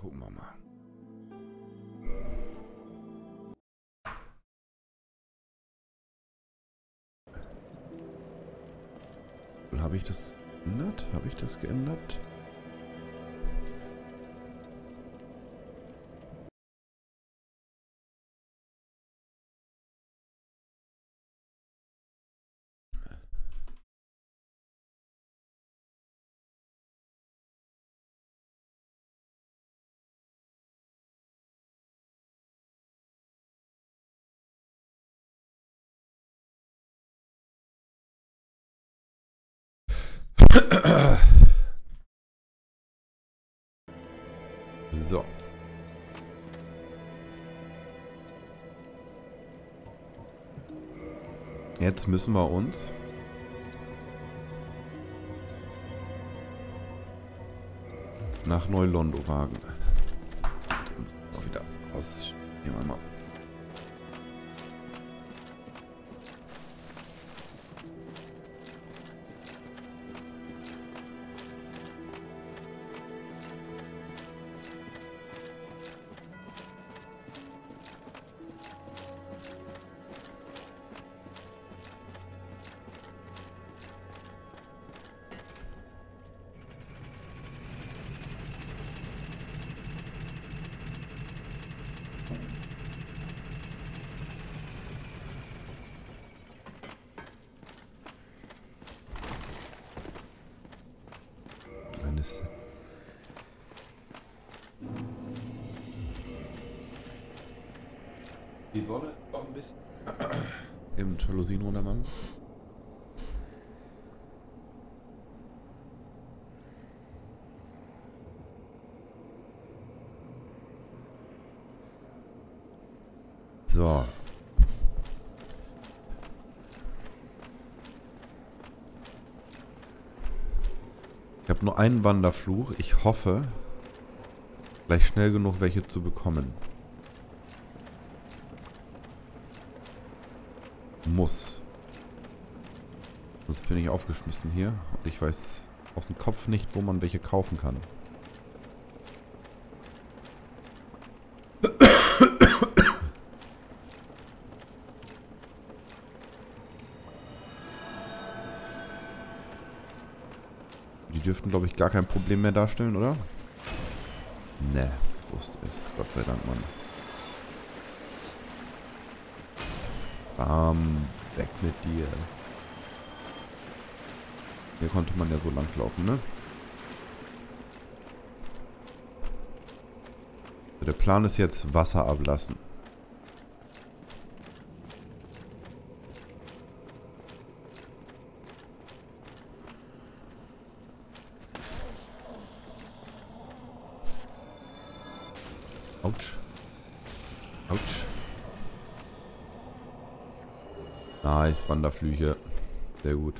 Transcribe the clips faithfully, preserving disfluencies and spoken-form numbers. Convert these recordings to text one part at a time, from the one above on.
gucken wir mal. Habe ich das geändert? Habe ich das geändert? So. Jetzt müssen wir uns nach Neu-Londo wagen. Auch wieder aus. Nehmen wir mal. Die Sonne noch ein bisschen im Jalousin runter, Mann. So. Ich habe nur einen Wanderfluch. Ich hoffe, gleich schnell genug welche zu bekommen. Muss. Sonst bin ich aufgeschmissen hier und ich weiß aus dem Kopf nicht, wo man welche kaufen kann. Die dürften, glaube ich, gar kein Problem mehr darstellen, oder? Ne, wusste es. Gott sei Dank, Mann. Bam, weg mit dir. Hier konnte man ja so lang laufen, ne? Der Plan ist jetzt Wasser ablassen. Autsch. Autsch. Nice, Wanderflüche. Sehr gut.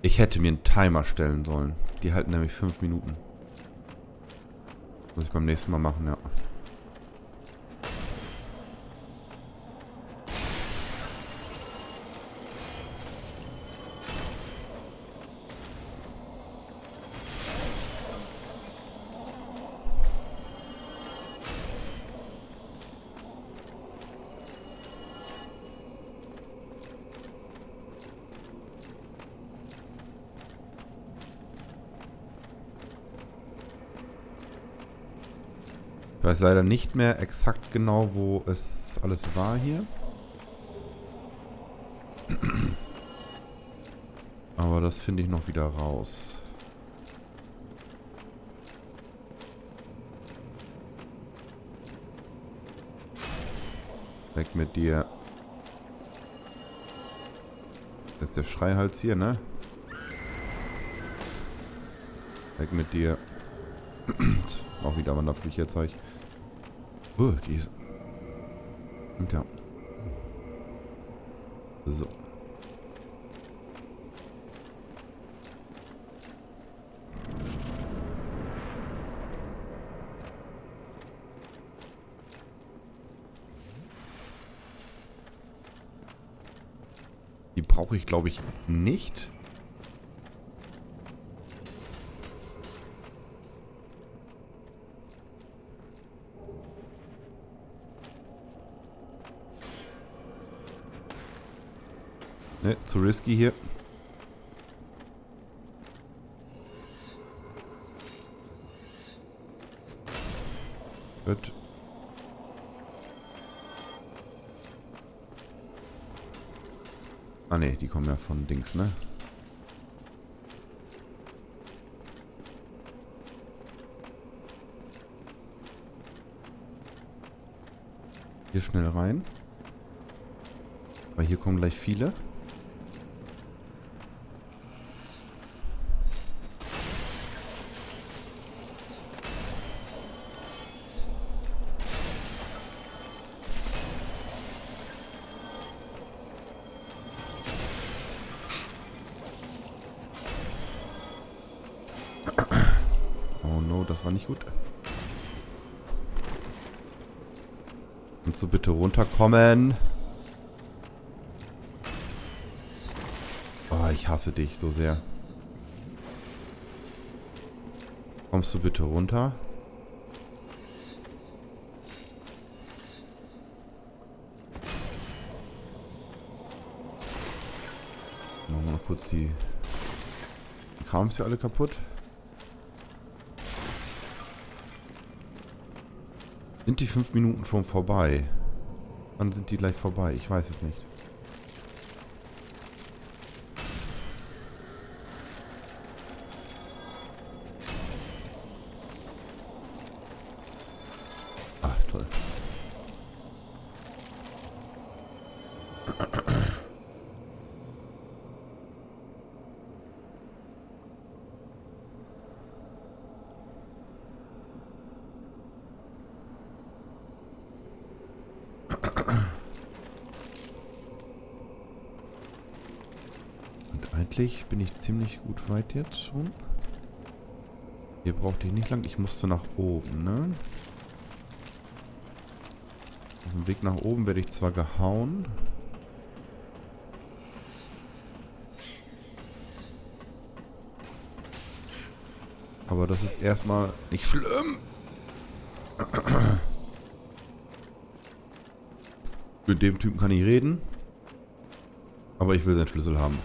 Ich hätte mir einen Timer stellen sollen. Die halten nämlich fünf Minuten. Muss ich beim nächsten Mal machen, ja. Ich weiß leider nicht mehr exakt genau, wo es alles war hier. Aber das finde ich noch wieder raus. Weg mit dir. Das ist der Schreihals hier, ne? Weg mit dir. Auch wieder Wanderflüche jetzt, zeig ich. Uh, die ist... Und ja. So. Die brauche ich, glaube ich, nicht. Ne, zu risky hier. Gut. Ah ne, die kommen ja von Dings, ne? Hier schnell rein. Weil hier kommen gleich viele. Oh no, das war nicht gut. Kannst du bitte runterkommen? Oh, ich hasse dich so sehr. Kommst du bitte runter? Machen wir noch kurz die... Kamen sie alle kaputt? Sind die fünf Minuten schon vorbei? Wann sind die gleich vorbei? Ich weiß es nicht. Ach, toll. Bin ich ziemlich gut weit jetzt schon. Hier brauchte ich nicht lang. Ich musste nach oben, ne? Auf dem Weg nach oben werde ich zwar gehauen. Aber das ist erstmal nicht schlimm. Mit dem Typen kann ich reden. Aber ich will seinen Schlüssel haben.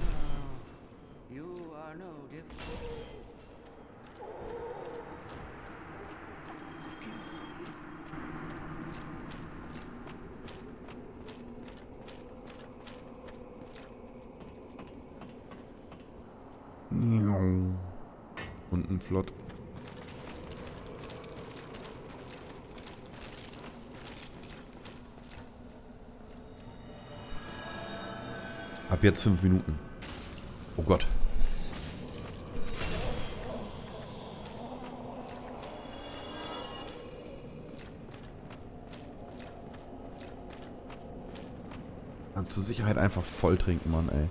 Unten flott. Ab jetzt fünf Minuten. Oh Gott. Aber zur Sicherheit einfach voll trinken, Mann, ey.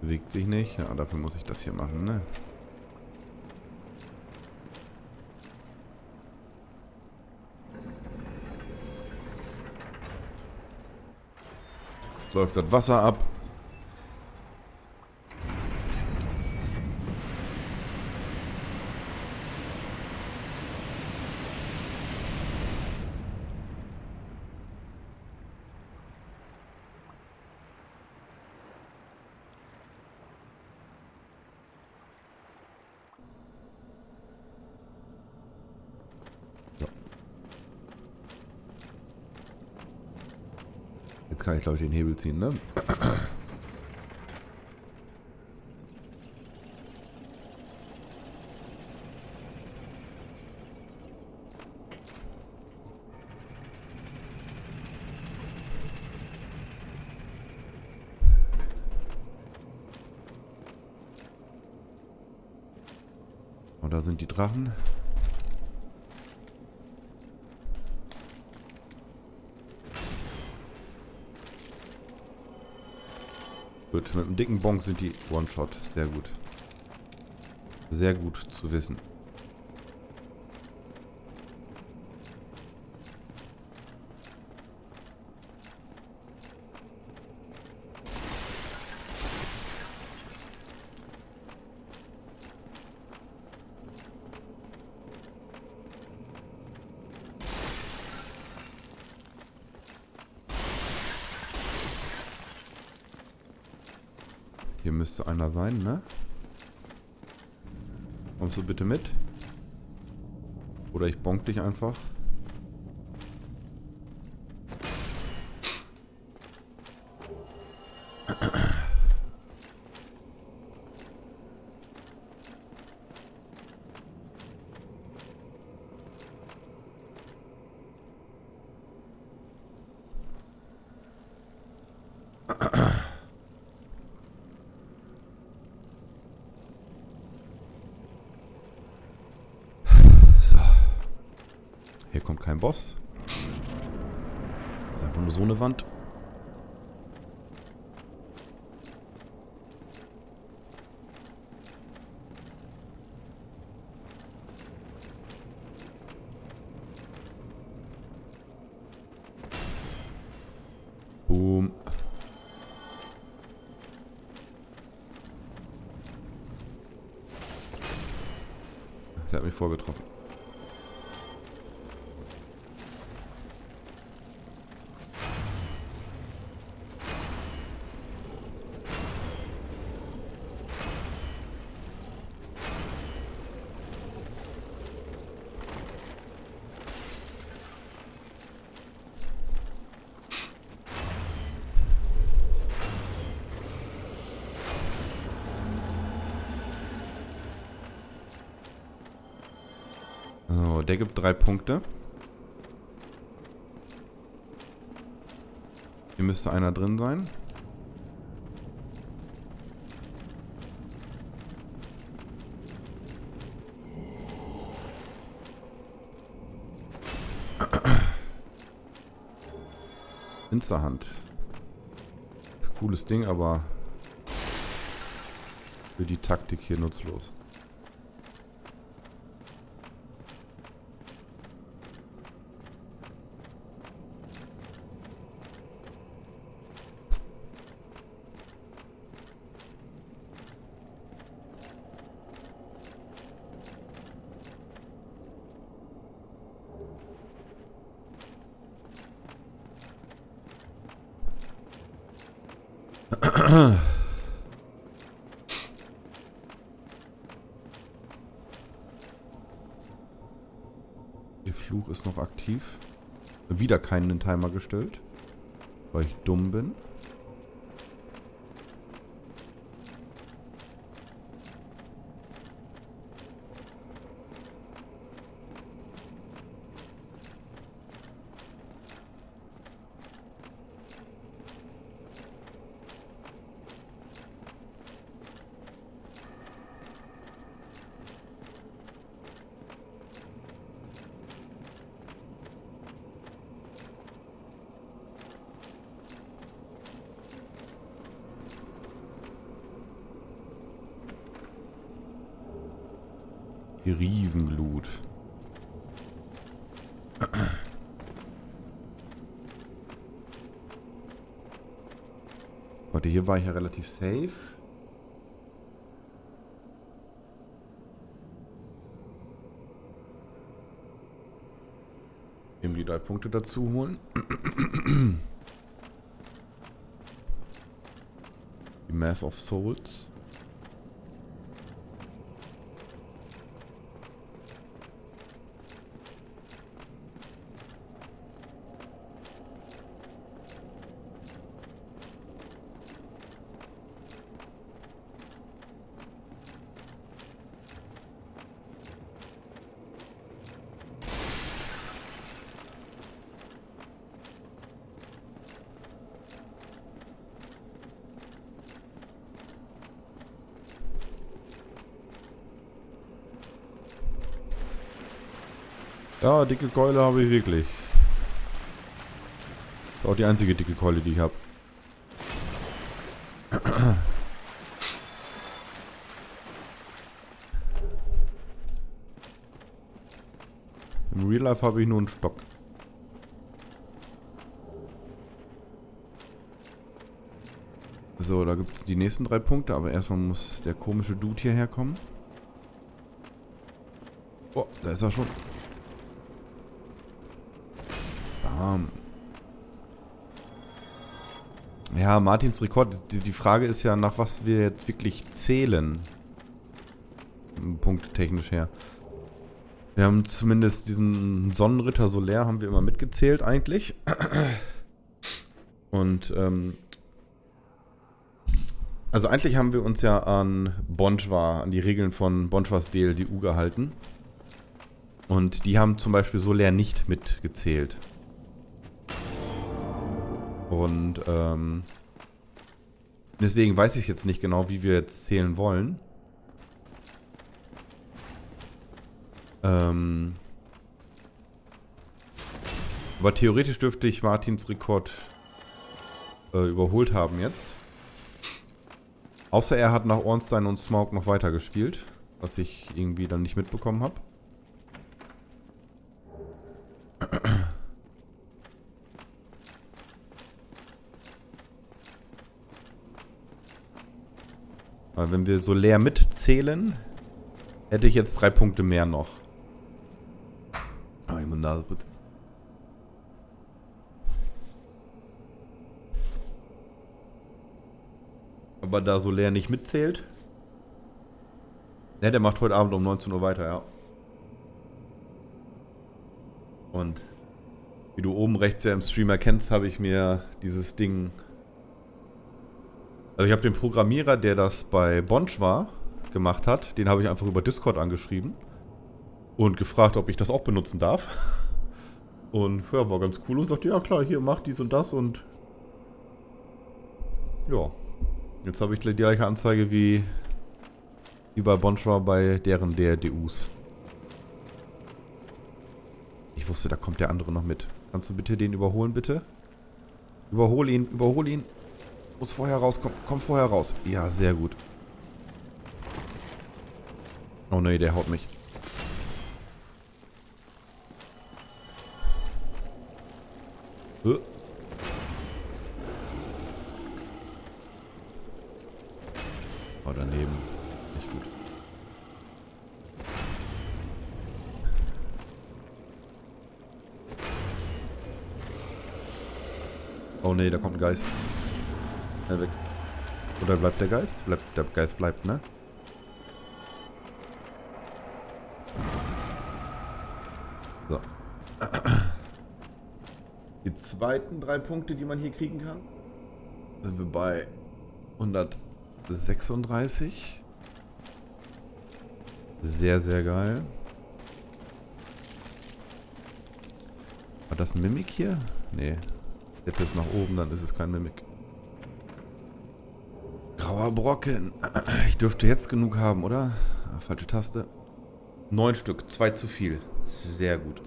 Bewegt sich nicht. Ja, dafür muss ich das hier machen, ne? Jetzt läuft das Wasser ab. Jetzt kann ich, glaube ich, den Hebel ziehen, ne? Und da sind die Drachen. Gut, mit dem dicken Bonk sind die One-Shot. Sehr gut. Sehr gut zu wissen. Hier müsste einer sein, ne? Kommst du bitte mit? Oder ich bonk dich einfach. Boss. Einfach nur so eine Wand. Boom. Der hat mich vorgetroffen. Der gibt drei Punkte. Hier müsste einer drin sein. Finsterhand. Cooles Ding, aber für die Taktik hier nutzlos. Der Fluch ist noch aktiv. Wieder keinen Timer gestellt, weil ich dumm bin. Riesenglut. Warte, hier war ich ja relativ safe. Eben die drei Punkte dazu holen. Die Mass of Souls. Ja, dicke Keule habe ich wirklich. Ist auch die einzige dicke Keule, die ich habe. Im Real Life habe ich nur einen Stock. So, da gibt es die nächsten drei Punkte, aber erstmal muss der komische Dude hierher kommen. Oh, da ist er schon. Ja, Martins Rekord. Die, die Frage ist ja, nach was wir jetzt wirklich zählen. Punktetechnisch her. Wir haben zumindest diesen Sonnenritter Solaire haben wir immer mitgezählt eigentlich. Und, ähm... also eigentlich haben wir uns ja an Bonjwa, an die Regeln von Bonjwas D L D U gehalten. Und die haben zum Beispiel Solaire nicht mitgezählt. Und ähm, deswegen weiß ich jetzt nicht genau, wie wir jetzt zählen wollen. Ähm, aber theoretisch dürfte ich Martins Rekord äh, überholt haben jetzt. Außer er hat nach Ornstein und Smoke noch weiter gespielt, was ich irgendwie dann nicht mitbekommen habe. Weil wenn wir Solaire mitzählen, hätte ich jetzt drei Punkte mehr noch. Ah, ich muss Nase putzen. Aber da Solaire nicht mitzählt. Ja, der macht heute Abend um neunzehn Uhr weiter, ja. Und wie du oben rechts ja im Stream erkennst, habe ich mir dieses Ding... Also ich habe den Programmierer, der das bei Bonjwa gemacht hat, den habe ich einfach über Discord angeschrieben. Und gefragt, ob ich das auch benutzen darf. Und ja, war ganz cool und sagte, ja klar, hier, mach dies und das und... Ja. Jetzt habe ich die gleiche Anzeige wie, wie bei Bonjwa bei deren D L D Us. Ich wusste, da kommt der andere noch mit. Kannst du bitte den überholen, bitte? Überhol ihn, überhol ihn. Muss vorher raus, komm, komm vorher raus. Ja, sehr gut. Oh ne, der haut mich. Huh. Oh, daneben. Nicht gut. Oh ne, da kommt ein Geist. Er weg. Oder bleibt der Geist? Bleibt, der Geist bleibt, ne? So. Die zweiten drei Punkte, die man hier kriegen kann, sind wir bei hundertsechsunddreißig. Sehr, sehr geil. War das ein Mimik hier? Nee. Hätte es nach oben, dann ist es kein Mimik. Grauer Brocken. Ich dürfte jetzt genug haben, oder? Falsche Taste. Neun Stück. Zwei zu viel. Sehr gut.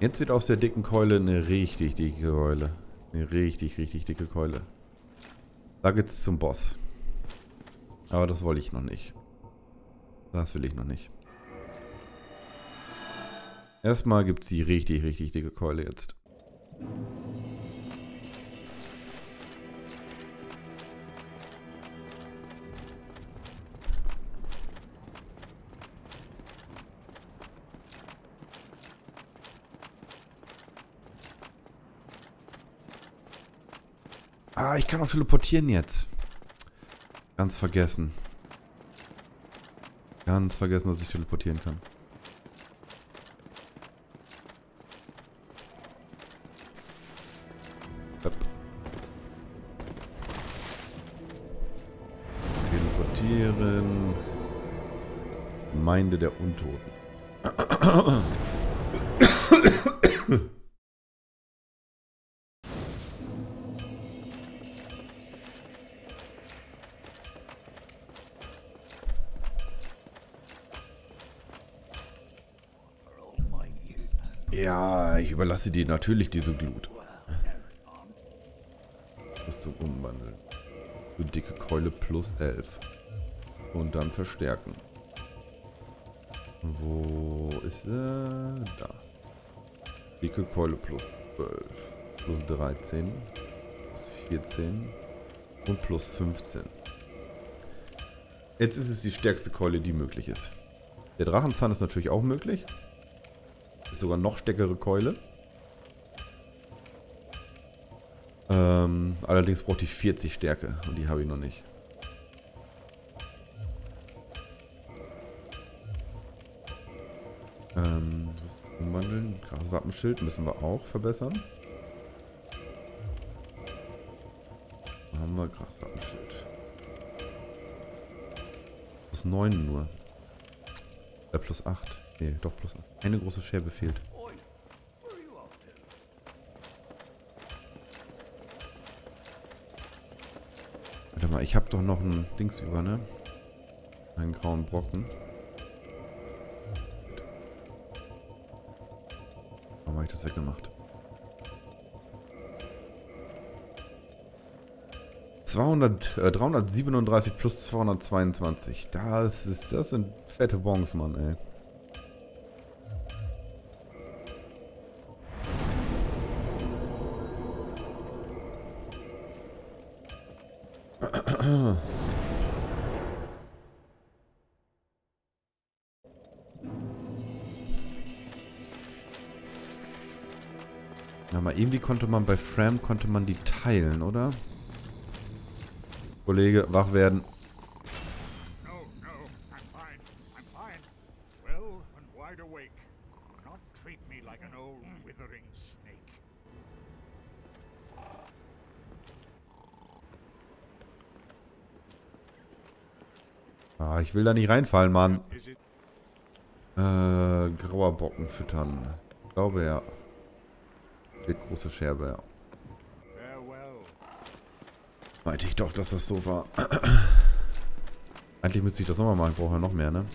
Jetzt wird aus der dicken Keule eine richtig dicke Keule. Eine richtig, richtig dicke Keule. Da geht's zum Boss. Aber das wollte ich noch nicht. Das will ich noch nicht. Erstmal gibt's die richtig, richtig dicke Keule jetzt. Ah, ich kann auch teleportieren jetzt. Ganz vergessen. Ganz vergessen, dass ich teleportieren kann. Hopp. Teleportieren. Gemeinde der Untoten. Ja, ich überlasse dir natürlich diese Glut. Musst du umwandeln. So dicke Keule plus elf. Und dann verstärken. Wo ist er? Da. Dicke Keule plus zwölf. Plus dreizehn. Plus vierzehn. Und plus fünfzehn. Jetzt ist es die stärkste Keule, die möglich ist. Der Drachenzahn ist natürlich auch möglich. Sogar noch stärkere Keule. Ähm, allerdings braucht die vierzig Stärke und die habe ich noch nicht. Ähm, umwandeln. Graswappenschild müssen wir auch verbessern. Da haben wir Graswappenschild. Plus neun nur. Äh, plus acht. Nee, doch plus acht. Eine große Scherbe fehlt. Warte mal, ich habe doch noch ein Dings über, ne? Einen grauen Brocken. Warum habe ich das weggemacht? zweihundert, äh, dreihundertsiebenunddreißig plus zweihundertzweiundzwanzig. Das ist, das sind fette Bons, Mann, ey. Irgendwie konnte man bei Fram, konnte man die teilen, oder? Kollege, wach werden. Ah, ich will da nicht reinfallen, Mann. Äh, grauer Brocken füttern. Ich glaube ja. Große Scherbe, ja. Meinte ich doch, dass das so war. Eigentlich müsste ich das nochmal machen. Ich brauche ja noch mehr, ne?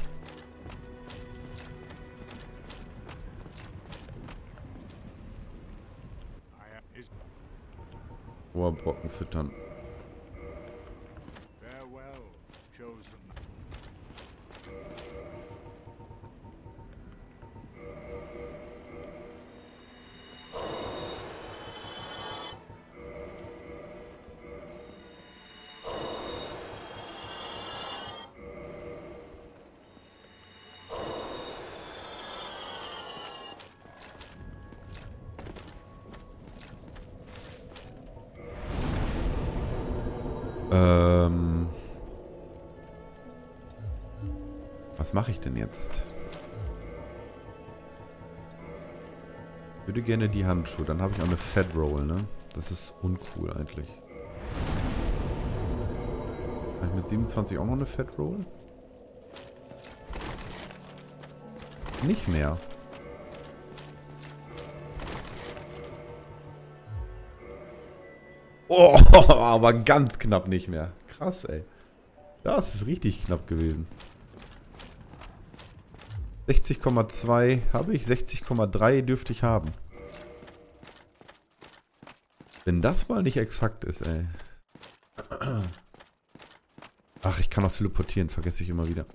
Rohrbrocken füttern. Was mache ich denn jetzt? Ich würde gerne die Handschuhe. Dann habe ich auch eine Fat Roll, ne? Das ist uncool eigentlich. Habe ich mit siebenundzwanzig auch noch eine Fat Roll? Nicht mehr. Oh, aber ganz knapp nicht mehr. Krass, ey. Das ist richtig knapp gewesen. sechzig Komma zwei habe ich, sechzig Komma drei dürfte ich haben. Wenn das mal nicht exakt ist, ey. Ach, ich kann auch teleportieren, vergesse ich immer wieder.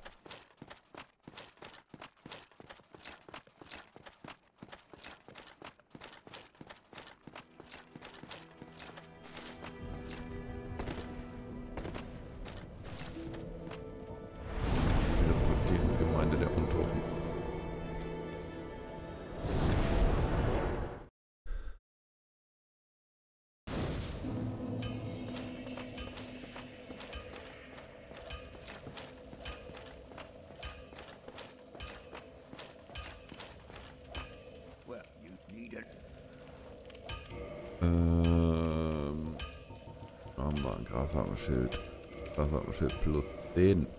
Schild. Schild plus zehn. Kann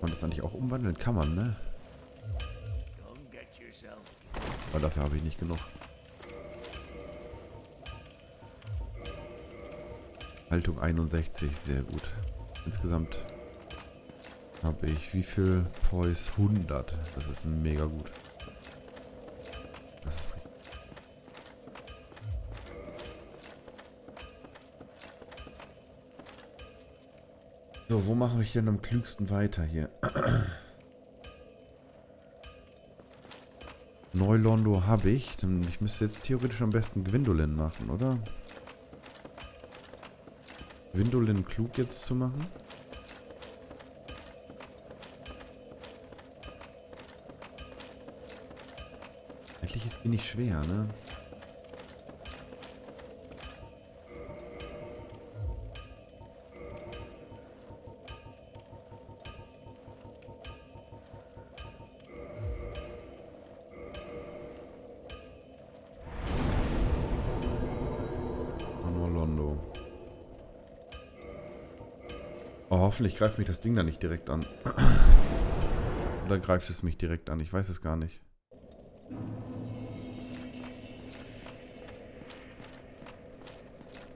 man das eigentlich auch umwandeln? Kann man, ne? Aber dafür habe ich nicht genug. Haltung einundsechzig, sehr gut. Insgesamt habe ich wie viel Poise? hundert. Das ist mega gut. Das ist richtig. So, wo mache ich denn am klügsten weiter hier? Neu-Londo habe ich. Ich müsste jetzt theoretisch am besten Gwyndolin machen, oder? Gwyndolin klug jetzt zu machen? Endlich ist die nicht schwer, ne? Oh, hoffentlich greift mich das Ding da nicht direkt an. Oder greift es mich direkt an? Ich weiß es gar nicht.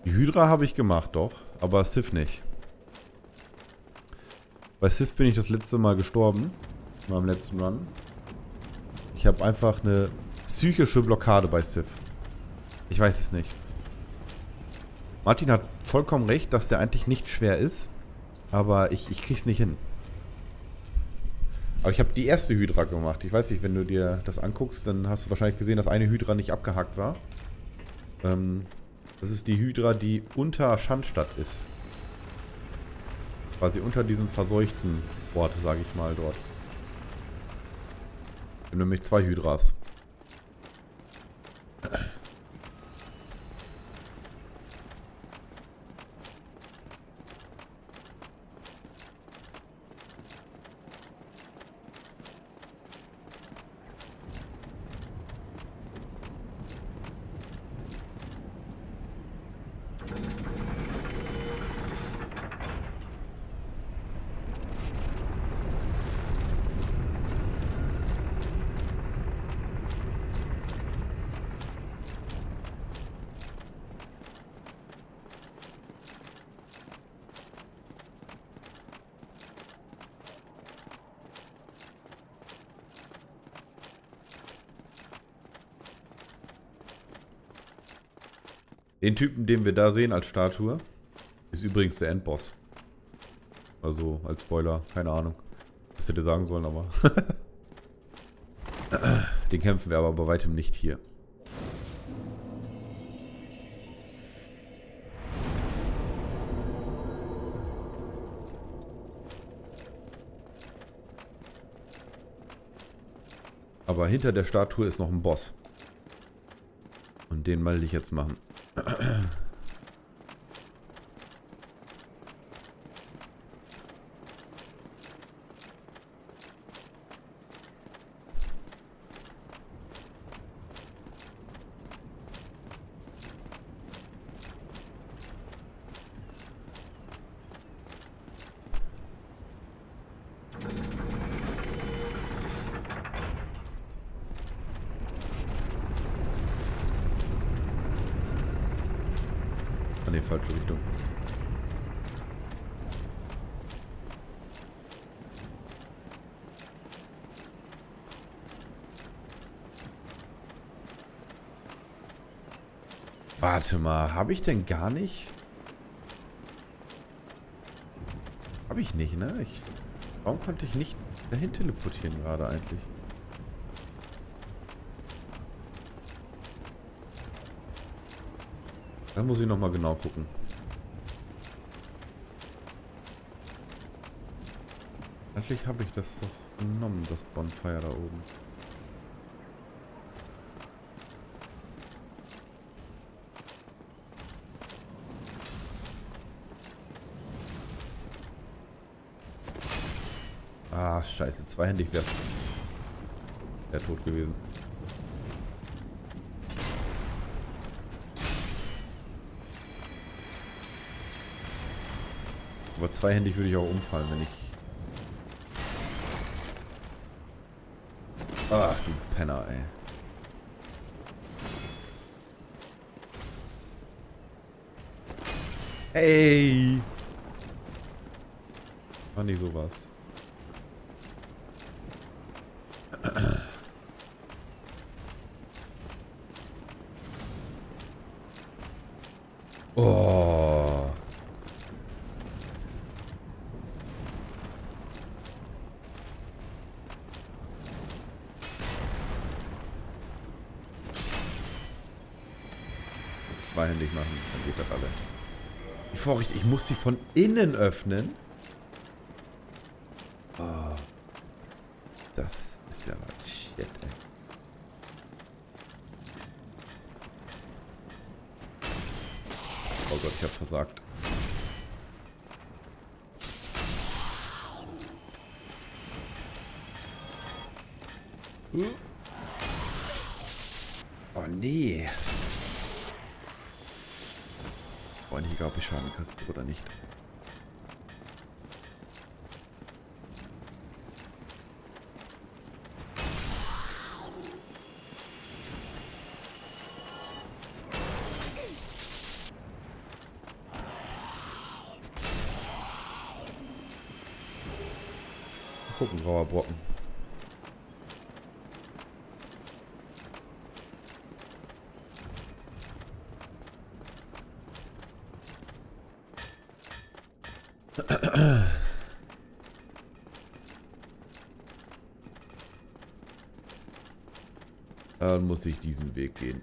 Die Hydra habe ich gemacht, doch. Aber Sif nicht. Bei Sif bin ich das letzte Mal gestorben. Beim letzten Run. Ich habe einfach eine psychische Blockade bei Sif. Ich weiß es nicht. Martin hat vollkommen recht, dass der eigentlich nicht schwer ist. Aber ich, ich krieg's nicht hin. Aber ich habe die erste Hydra gemacht. Ich weiß nicht, wenn du dir das anguckst, dann hast du wahrscheinlich gesehen, dass eine Hydra nicht abgehakt war. Ähm, das ist die Hydra, die unter Schandstadt ist. Quasi unter diesem verseuchten Ort, sage ich mal, dort. Wir haben nämlich zwei Hydras. Den Typen, den wir da sehen als Statue, ist übrigens der Endboss. Also als Spoiler, keine Ahnung. Was hätte sagen sollen, aber... Den kämpfen wir aber bei weitem nicht hier. Aber hinter der Statue ist noch ein Boss. Und den will ich jetzt machen. Falsche Richtung. Warte mal, habe ich denn gar nicht? Habe ich nicht, ne? Ich, warum konnte ich nicht dahin teleportieren gerade eigentlich? Da muss ich nochmal genau gucken. Eigentlich habe ich das doch genommen, das Bonfire da oben. Ah, scheiße, zweihändig wäre wär tot gewesen. Aber zweihändig würde ich auch umfallen, wenn ich... Ach du Penner, ey. Ey! War nicht sowas. Zweihändig machen, dann geht das alle. Die Vorricht, ich muss sie von innen öffnen. Oh, das ist ja mal shit, ey. Oh Gott, ich hab versagt. Oh nee. Nicht egal, ob ich Schaden kassiere oder nicht. gucken, grauer Brocken. Dann muss ich diesen Weg gehen.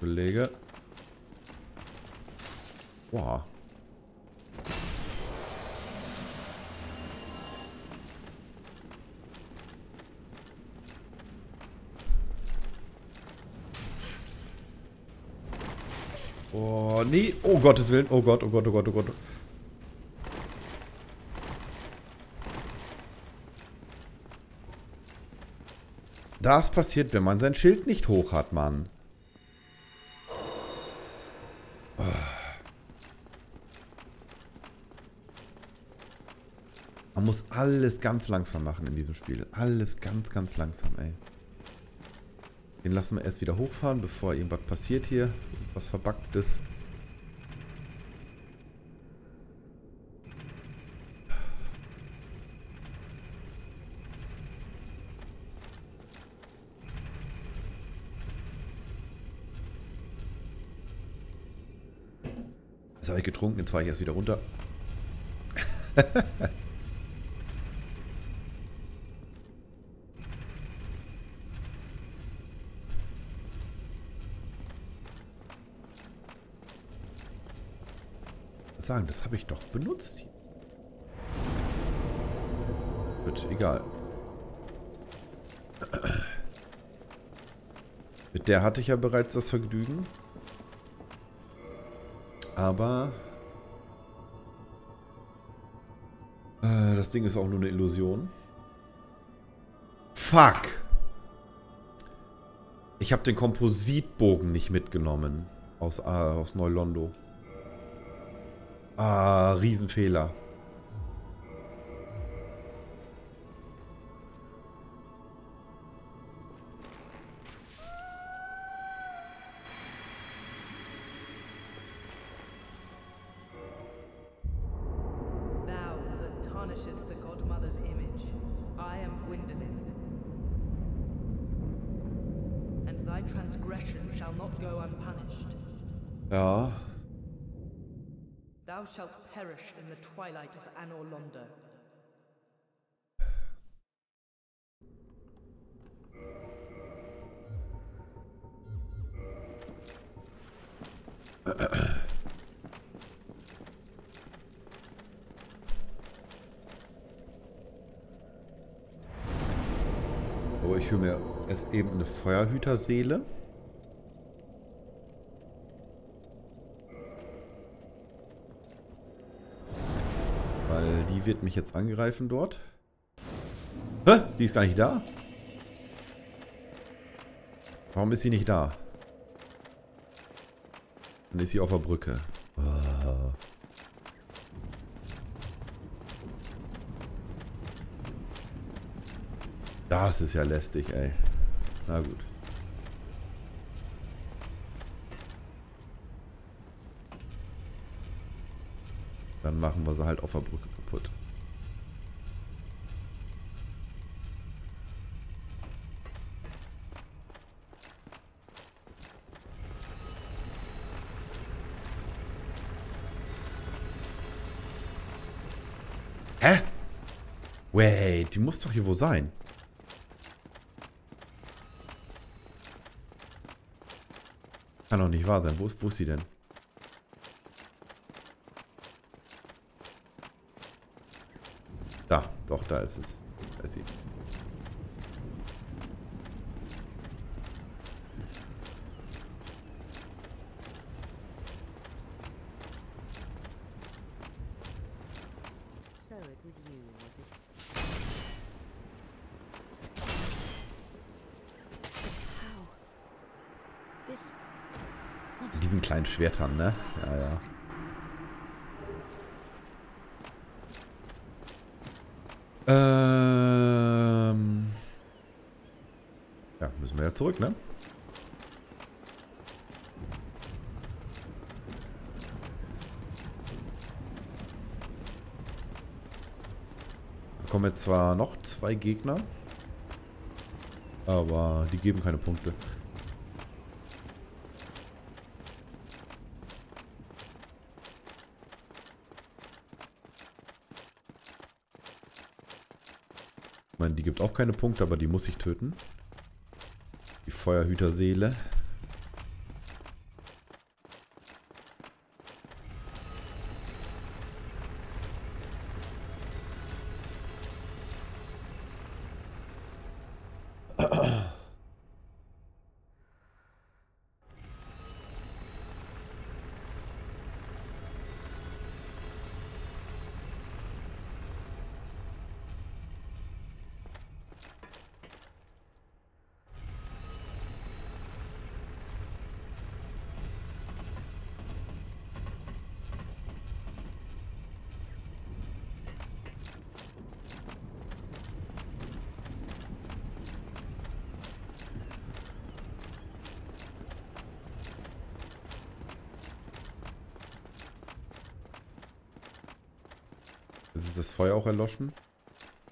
Kollege. Wow. Oh, nee. Oh, Gottes Willen. Oh Gott, oh Gott, oh Gott, oh Gott. Das passiert, wenn man sein Schild nicht hoch hat, Mann. Man muss alles ganz langsam machen in diesem Spiel. Alles ganz, ganz langsam, ey. Den lassen wir erst wieder hochfahren, bevor irgendwas passiert hier. Was verbuggt ist. Das habe ich getrunken, jetzt fahre ich erst wieder runter. Sagen, das habe ich doch benutzt. Gut, egal. Mit der hatte ich ja bereits das Vergnügen. Aber äh, das Ding ist auch nur eine Illusion. Fuck! Ich habe den Kompositbogen nicht mitgenommen. Aus, äh, aus Anor Londo. Ah, Riesenfehler. Thou that tarnishes the Godmother's image, I am Gwyndolin. And thy transgression shall not go unpunished. Ja. Thou shalt perish in the twilight of Anor Londo. Oh, ich hole mir eben eine Feuerhüterseele. Wird mich jetzt angreifen dort. Hä? Die ist gar nicht da? Warum ist sie nicht da? Dann ist sie auf der Brücke. Oh. Das ist ja lästig, ey. Na gut. Dann machen wir sie halt auf der Brücke kaputt. Hä? Wait, die muss doch hier wo sein. Kann doch nicht wahr sein. Wo ist, wo ist sie denn? Da, doch, da ist es. Da ist sie. diesen kleinen Schwertern, ne? Ja, ja. Ähm. Ja, müssen wir ja zurück, ne? Da kommen jetzt zwar noch zwei Gegner, aber die geben keine Punkte. Die gibt auch keine Punkte, aber die muss ich töten. Die Feuerhüterseele. Ist das Feuer auch erloschen?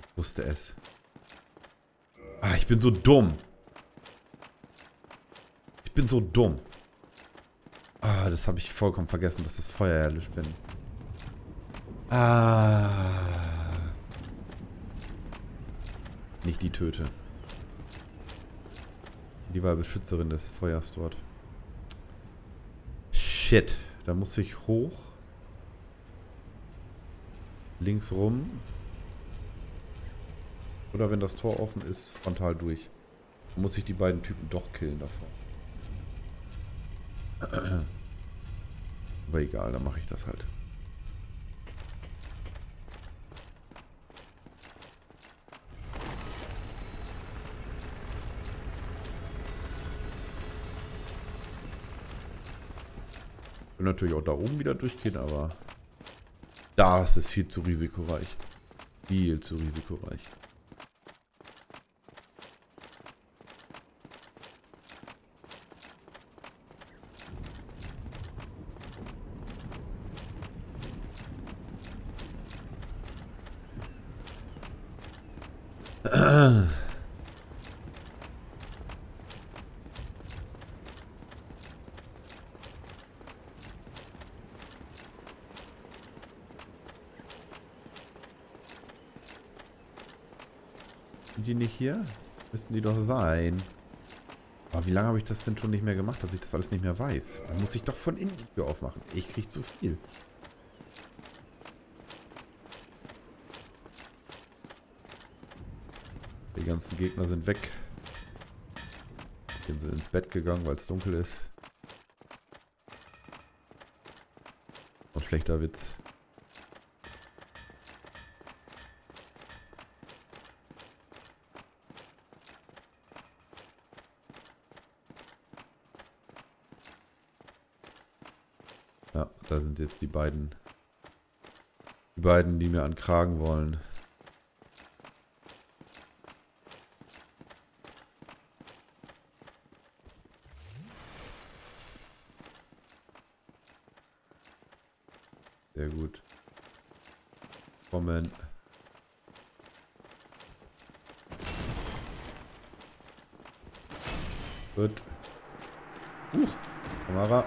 Ich wusste es. Ah, ich bin so dumm. Ich bin so dumm. Ah, das habe ich vollkommen vergessen, dass das Feuer erlischt wird. Ah. Nicht die töte. Die war Beschützerin des Feuers dort. Shit. Da muss ich hoch. Links rum. Oder wenn das Tor offen ist, frontal durch. Dann muss ich die beiden Typen doch killen davor. Aber egal, dann mache ich das halt. Ich will natürlich auch da oben wieder durchgehen, aber... Das ist viel zu risikoreich. Viel zu risikoreich. Die nicht hier? Müssten die doch sein. Aber wie lange habe ich das denn schon nicht mehr gemacht, dass ich das alles nicht mehr weiß? Da muss ich doch von innen die Tür aufmachen. Ich kriege zu viel. Die ganzen Gegner sind weg. Die sind ins Bett gegangen, weil es dunkel ist. Und schlechter Witz. Da sind jetzt die beiden, die beiden, die mir an Kragen wollen. Sehr gut. Kommen. Gut. Huch, Kamera.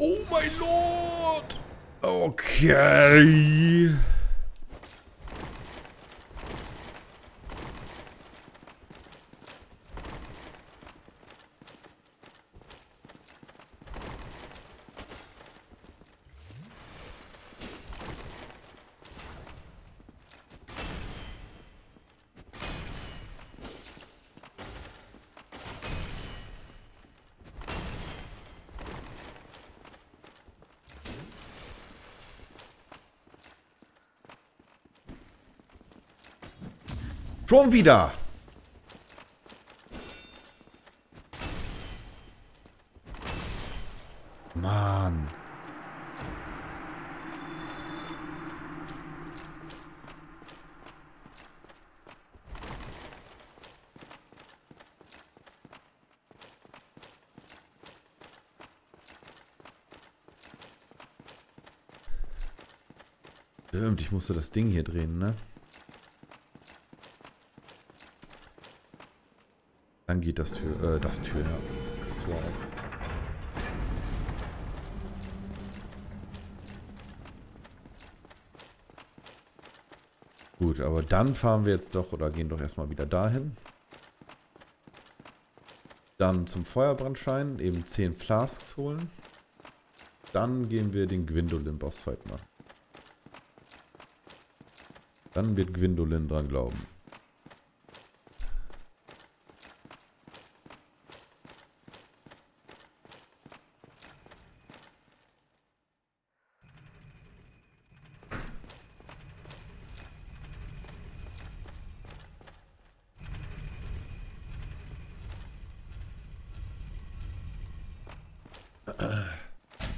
Oh mein Lord! Okay. Schon wieder. Stimmt, ich musste das Ding hier drehen, ne? Dann geht das Tür, äh, das Tür, ja. Das Tor auf. Gut, aber dann fahren wir jetzt doch, oder gehen doch erstmal wieder dahin. Dann zum Feuerbrandschein, eben zehn Flasks holen. Dann gehen wir den Gwyndolin-Bossfight machen. Dann wird Gwyndolin dran glauben.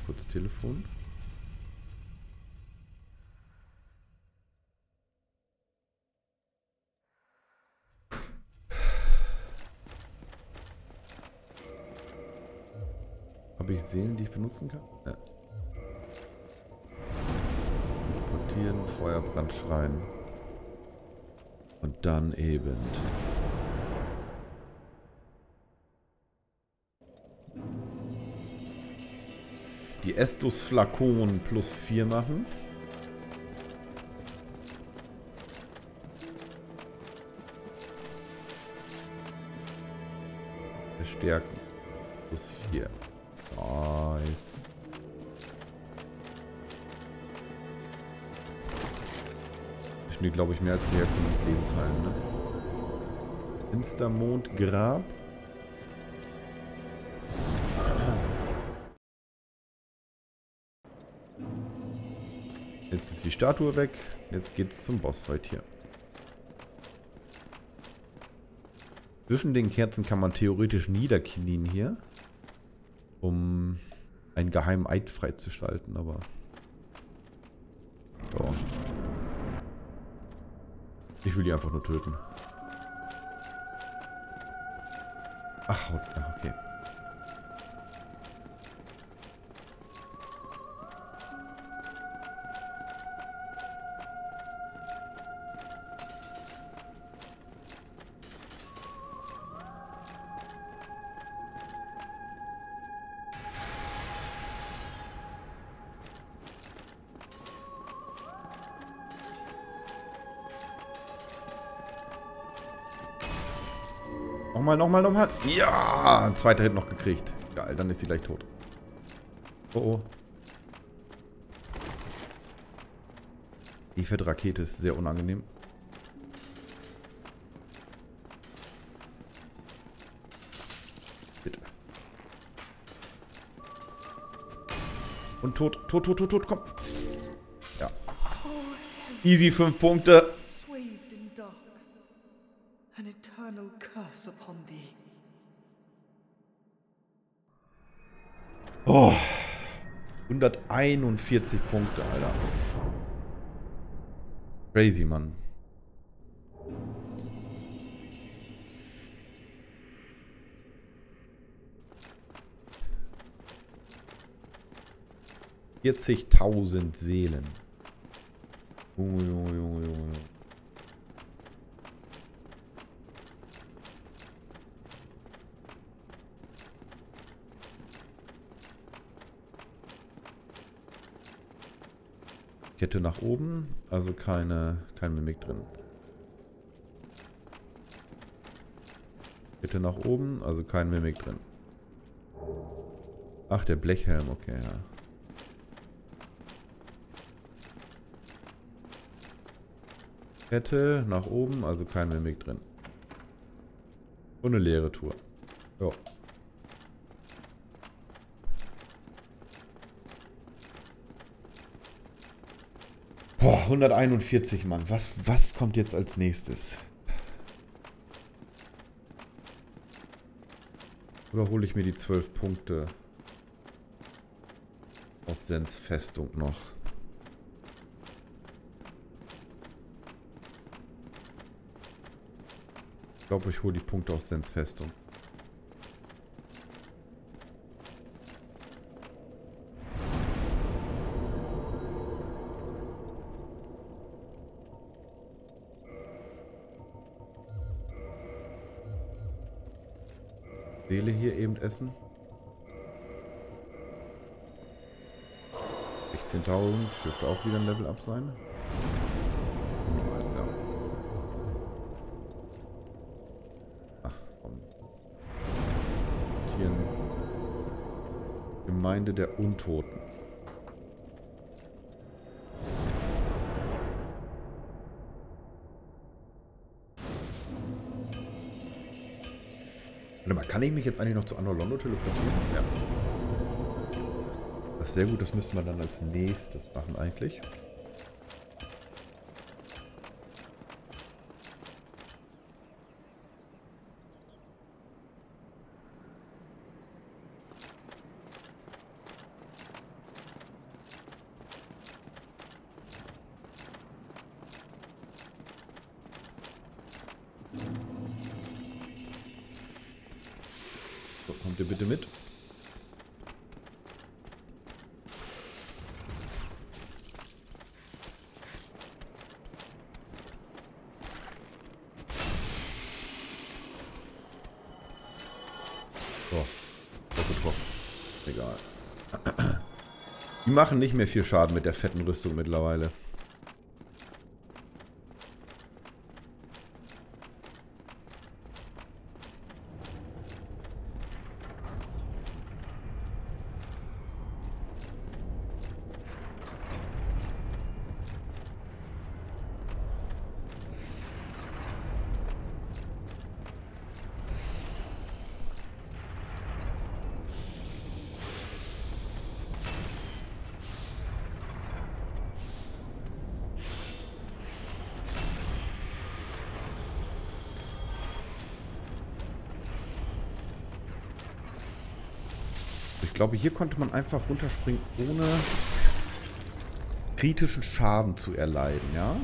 Kurz Telefon. Habe ich Seelen, die ich benutzen kann? Ja. Portieren, Feuerbrandschrein. Und dann eben. Die Estus Flakon plus vier machen. Verstärken. Plus vier. Nice. Ich will, glaube ich, mehr als die Hälfte meines Lebens heilen, ne? Finstermond, Grab. Jetzt ist die Statue weg. Jetzt geht's zum Bossfight hier. Zwischen den Kerzen kann man theoretisch niederknien hier, um einen geheimen Eid freizuschalten, aber... So. Ich will die einfach nur töten. Ach, okay. Nochmal, nochmal, nochmal. Ja, ein zweiter Hit noch gekriegt. Geil, dann ist sie gleich tot. Oh oh. Die fette Rakete ist sehr unangenehm. Bitte. Und tot, tot, tot, tot, tot, komm. Ja. Easy, fünf Punkte. Oh, hunderteinundvierzig Punkte, Alter. Crazy, Mann. vierzigtausend Seelen. Junge, Junge, Junge, Junge. Kette nach oben, also keine, kein Mimik drin. Kette nach oben, also kein Mimik drin. Ach, der Blechhelm, okay, ja. Kette nach oben, also kein Mimik drin. Und eine leere Tour. Jo. Boah, hunderteinundvierzig, Mann. Was, was kommt jetzt als nächstes? Oder hole ich mir die zwölf Punkte aus Sens Festung noch? Ich glaube, ich hole die Punkte aus Sens Festung. Seele hier eben essen. sechzehntausend dürfte auch wieder ein Level-Up sein. Ach, komm. Hier Gemeinde der Untoten. Warte mal, kann ich mich jetzt eigentlich noch zu Anor Londo teleportieren? Ja. Das ist sehr gut, das müssen wir dann als nächstes machen eigentlich. Kommt ihr bitte mit? So, das ist getroffen. Egal. Die machen nicht mehr viel Schaden mit der fetten Rüstung mittlerweile. Ich glaube, hier konnte man einfach runterspringen, ohne kritischen Schaden zu erleiden, ja?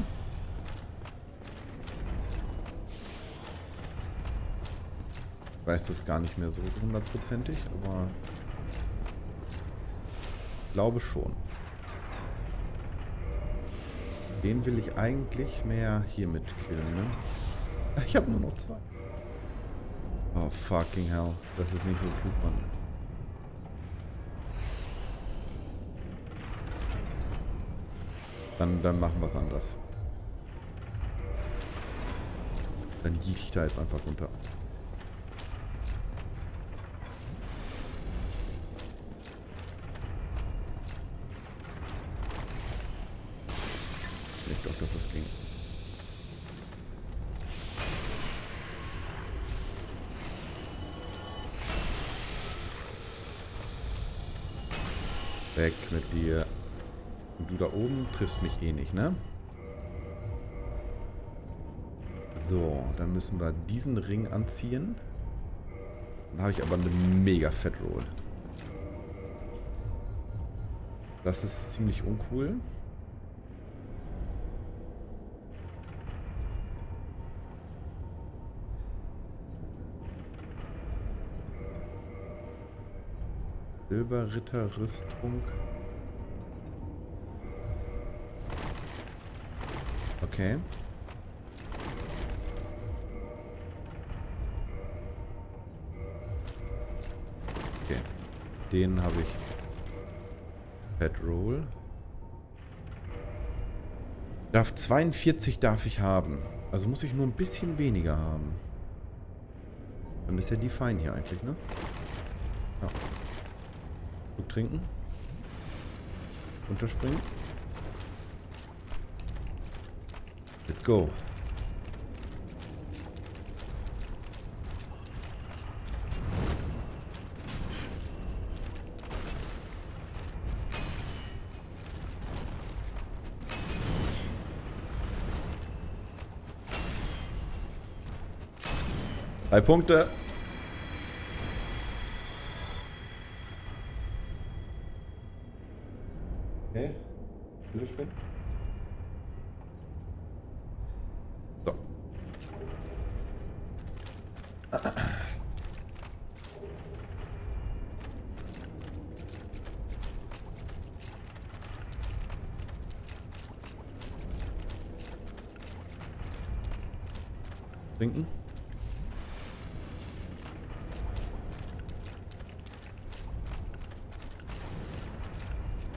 Ich weiß das gar nicht mehr so hundertprozentig, aber ich glaube schon. Den will ich eigentlich mehr hier mit killen, ne? Ich habe nur noch zwei. Oh, fucking hell. Das ist nicht so klug, Mann. Dann, dann machen wir es anders. Dann jiet ich da jetzt einfach runter. Ich glaube, dass das ging. Weg mit dir. Und du da oben triffst mich eh nicht, ne? So, dann müssen wir diesen Ring anziehen. Dann habe ich aber eine mega Fettroll. Das ist ziemlich uncool. Silberritterrüstung. Okay. Okay. Den habe ich. Petrol. Darf zweiundvierzig darf ich haben. Also muss ich nur ein bisschen weniger haben. Dann ist ja die fein hier eigentlich, ne? Ja. Gut trinken. Unterspringen. Let's go. Drei Punkte. Okay. Bitte springen.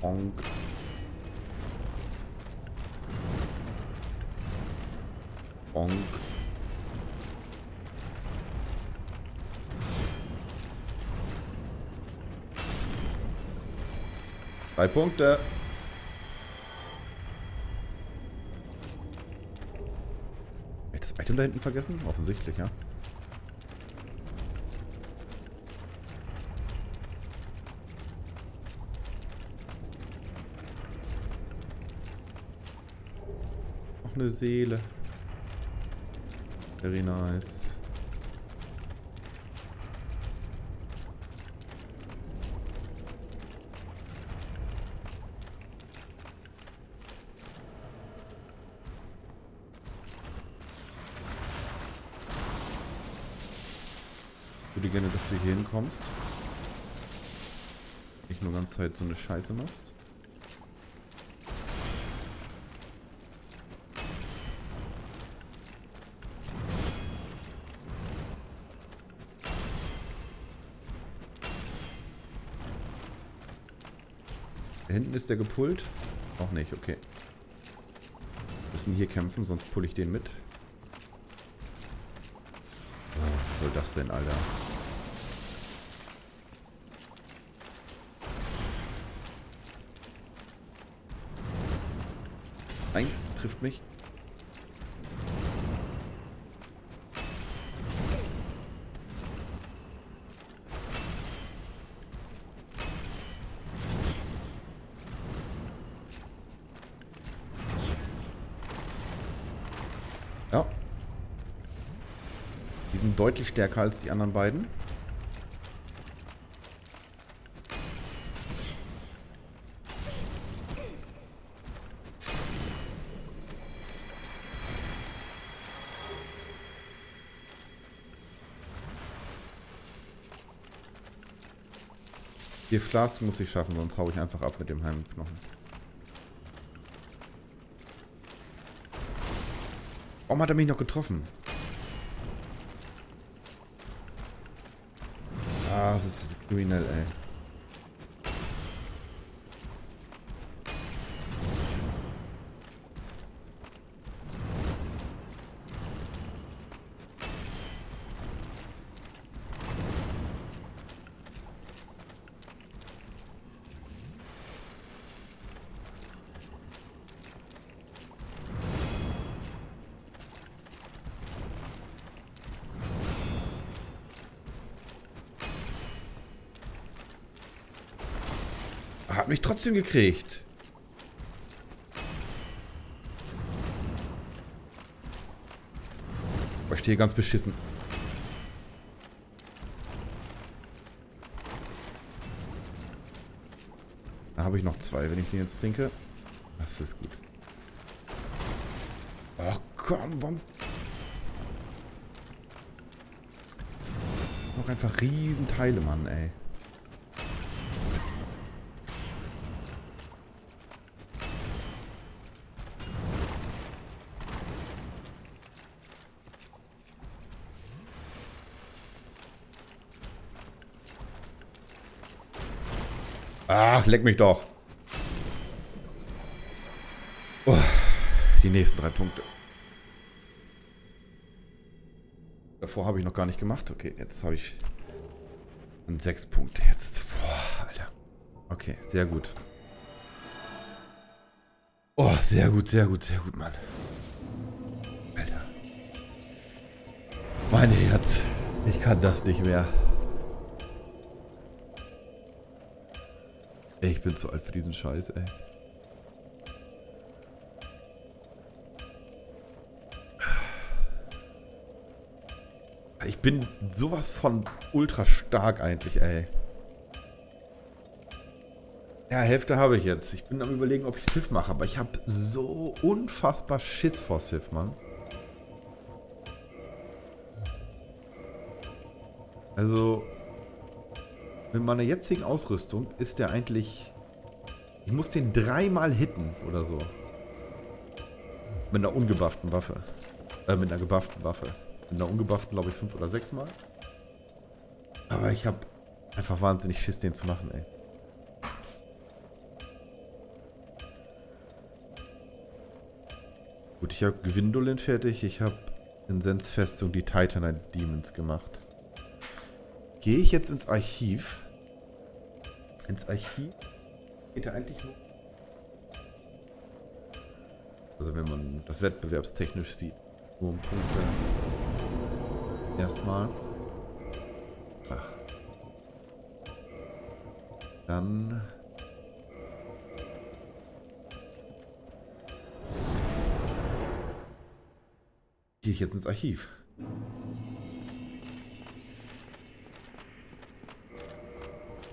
Bonk. Bonk. Drei Punkte. Hab ich das Item da hinten vergessen? Offensichtlich, ja. Eine Seele. Very nice. Ich würde gerne, dass du hier hinkommst. Nicht nur ganze Zeit so eine Scheiße machst. Da hinten ist der gepullt. Auch nicht, okay. Wir müssen hier kämpfen, sonst pull ich den mit. Oh, was soll das denn, Alter? Nein, trifft mich. Deutlich stärker als die anderen beiden. Die Flasken muss ich schaffen, sonst hau ich einfach ab mit dem Heimknochen. Warum hat er mich noch getroffen? Ah, das ist kriminell, ey. Hat mich trotzdem gekriegt. Aber ich stehe ganz beschissen. Da habe ich noch zwei, wenn ich den jetzt trinke. Das ist gut. Ach komm, warum? Noch einfach Riesenteile, Mann, ey. Ach, leck mich doch. Oh, die nächsten drei Punkte. Davor habe ich noch gar nicht gemacht. Okay, jetzt habe ich sechs Punkte jetzt. Boah, Alter. Okay, sehr gut. Oh, sehr gut, sehr gut, sehr gut, Mann. Alter. Mein Herz. Ich kann das nicht mehr. Ey, ich bin zu alt für diesen Scheiß, ey. Ich bin sowas von ultra stark eigentlich, ey. Ja, Hälfte habe ich jetzt. Ich bin am Überlegen, ob ich Sif mache, aber ich habe so unfassbar Schiss vor Sif, Mann. Also... Mit meiner jetzigen Ausrüstung ist der eigentlich... Ich muss den dreimal hitten oder so. Mit einer ungebufften Waffe. Äh, mit einer gebufften Waffe. Mit einer ungebufften, glaube ich, fünf oder sechs Mal. Aber ich habe einfach wahnsinnig Schiss, den zu machen, ey. Gut, ich habe Gwyndolin fertig. Ich habe in Sens Festung die Titanite Demons gemacht. Gehe ich jetzt ins Archiv? Ins Archiv? Geht da eigentlich nur... Also wenn man das wettbewerbstechnisch sieht. Nur um Punkte. Erstmal. Ach. Dann... Gehe ich jetzt ins Archiv.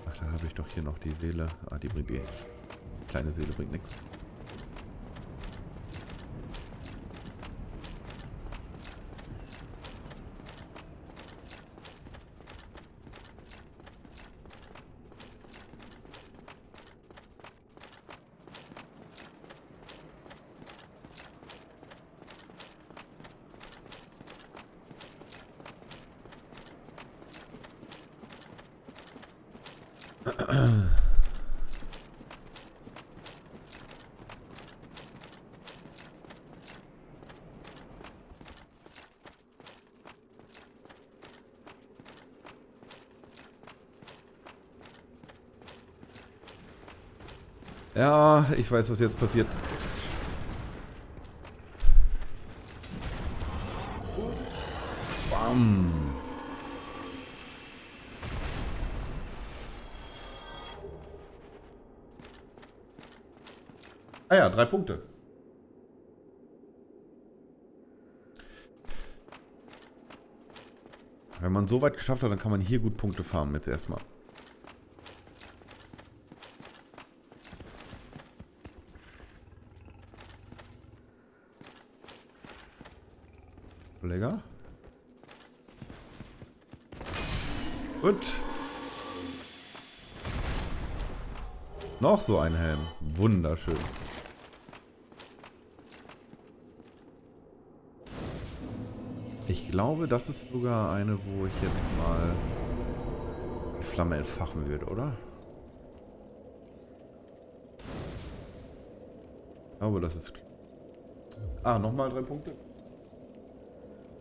Ach, da habe ich doch hier noch die Seele. Ah, die bringt eh. Kleine Seele bringt nichts. Ja, ich weiß, was jetzt passiert. Bam. Ah ja, drei Punkte. Wenn man so weit geschafft hat, dann kann man hier gut Punkte farmen jetzt erstmal. Lecker. Gut. Noch so ein Helm. Wunderschön. Ich glaube, das ist sogar eine, wo ich jetzt mal die Flamme entfachen würde, oder? Aber das ist... Ah, nochmal drei Punkte.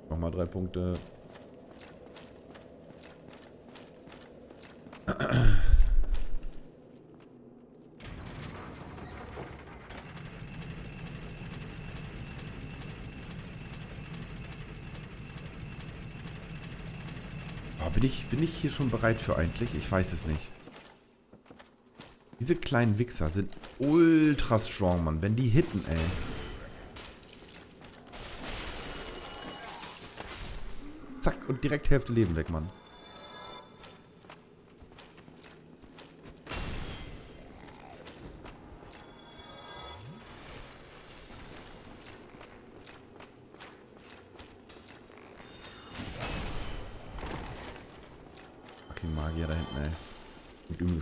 Nochmal drei Punkte. Bin ich, bin ich hier schon bereit für eigentlich? Ich weiß es nicht. Diese kleinen Wichser sind ultra strong, Mann. Wenn die hitten, ey. Zack, und direkt Hälfte Leben weg, Mann.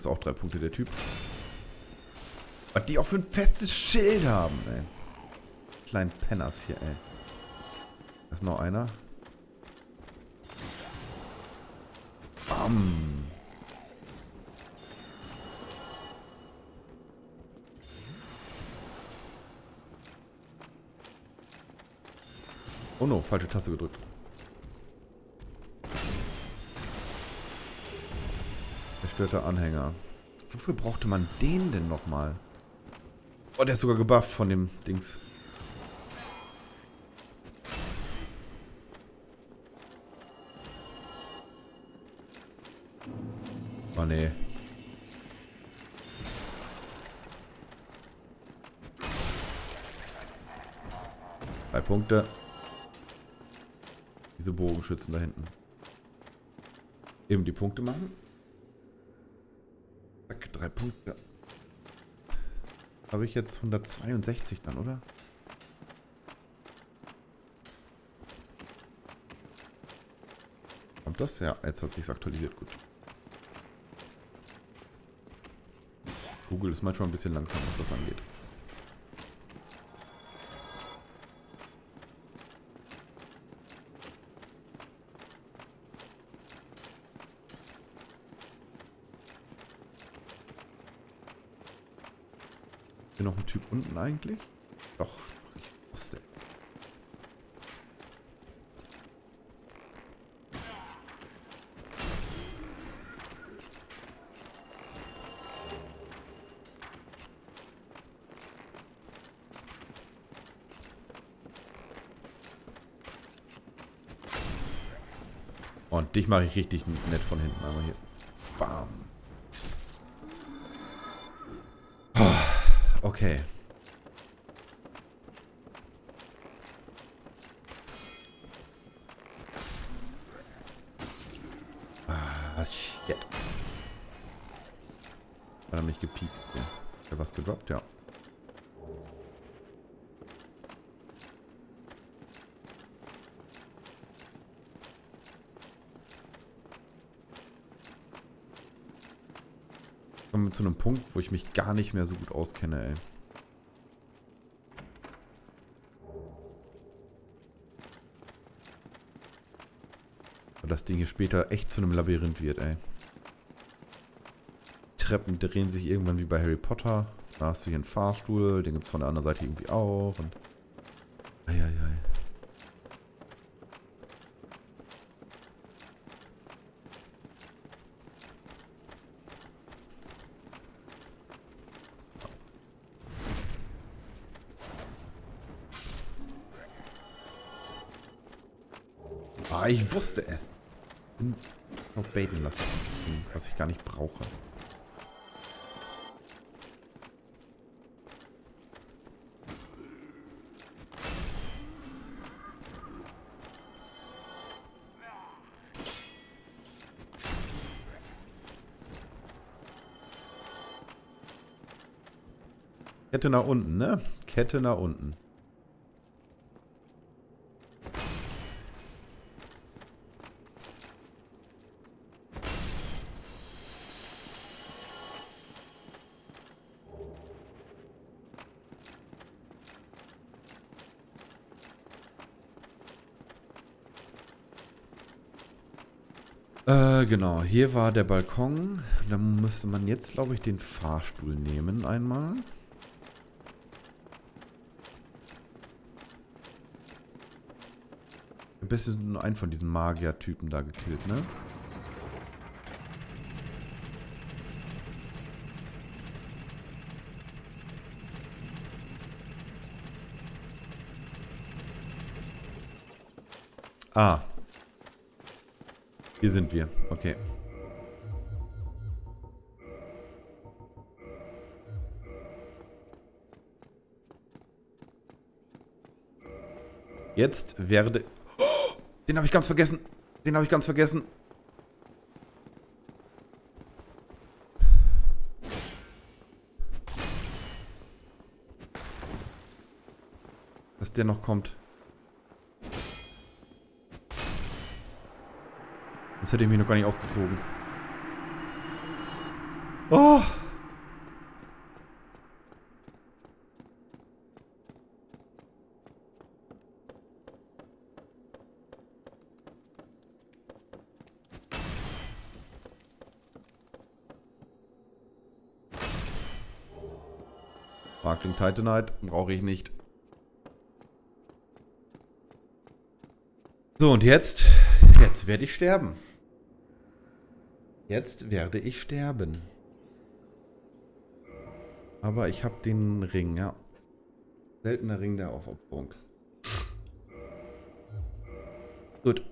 Auch drei Punkte der Typ. Und die auch für ein festes Schild haben, ey. Kleinen Penners hier, ey. Da ist noch einer. Bam. Oh no, falsche Taste gedrückt. Zerstörter Anhänger. Wofür brauchte man den denn nochmal? Oh, der ist sogar gebufft von dem Dings. Oh ne. Drei Punkte. Diese Bogenschützen da hinten. Eben die Punkte machen. Drei Punkte. Habe ich jetzt hundertzweiundsechzig dann, oder? Kommt das? Ja, jetzt hat sich's aktualisiert. Gut. Google ist manchmal ein bisschen langsam, was das angeht. Noch ein Typ unten eigentlich? Doch, ich wusste. Und dich mache ich richtig nett von hinten. Einmal hier. Bam. Okay. Ah, shit. Hat er mich gepiekst, ja. Hat er was gedroppt, ja. Kommen wir zu einem Punkt, wo ich mich gar nicht mehr so gut auskenne, ey. Und das Ding hier später echt zu einem Labyrinth wird, ey. Treppen drehen sich irgendwann wie bei Harry Potter. Da hast du hier einen Fahrstuhl, den gibt es von der anderen Seite irgendwie auch. Und ei, ei, ei. Ich wusste es. Ich noch baiten lassen, was ich gar nicht brauche. Kette nach unten, ne? Kette nach unten. Genau, hier war der Balkon. Da müsste man jetzt, glaube ich, den Fahrstuhl nehmen einmal. Am besten nur einen von diesen Magier-Typen da gekillt, ne? Ah. Hier sind wir. Okay. Jetzt werde... Oh, den habe ich ganz vergessen. Den habe ich ganz vergessen. Dass der noch kommt. Sonst hätte ich mich noch gar nicht ausgezogen. Oh! Sparkling Titanite brauche ich nicht. So, und jetzt? Jetzt werde ich sterben. Jetzt werde ich sterben. Aber ich habe den Ring, ja. Seltener Ring der Aufopferung. Gut.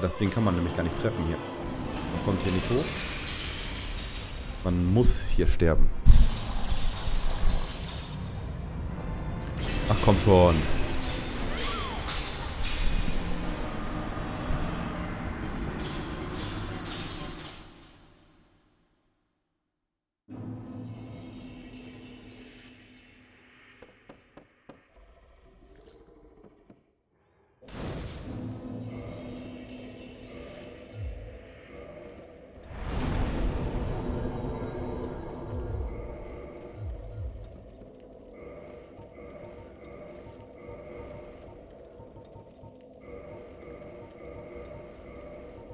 Das Ding kann man nämlich gar nicht treffen hier. Man kommt hier nicht hoch. Man muss hier sterben. Ach komm schon.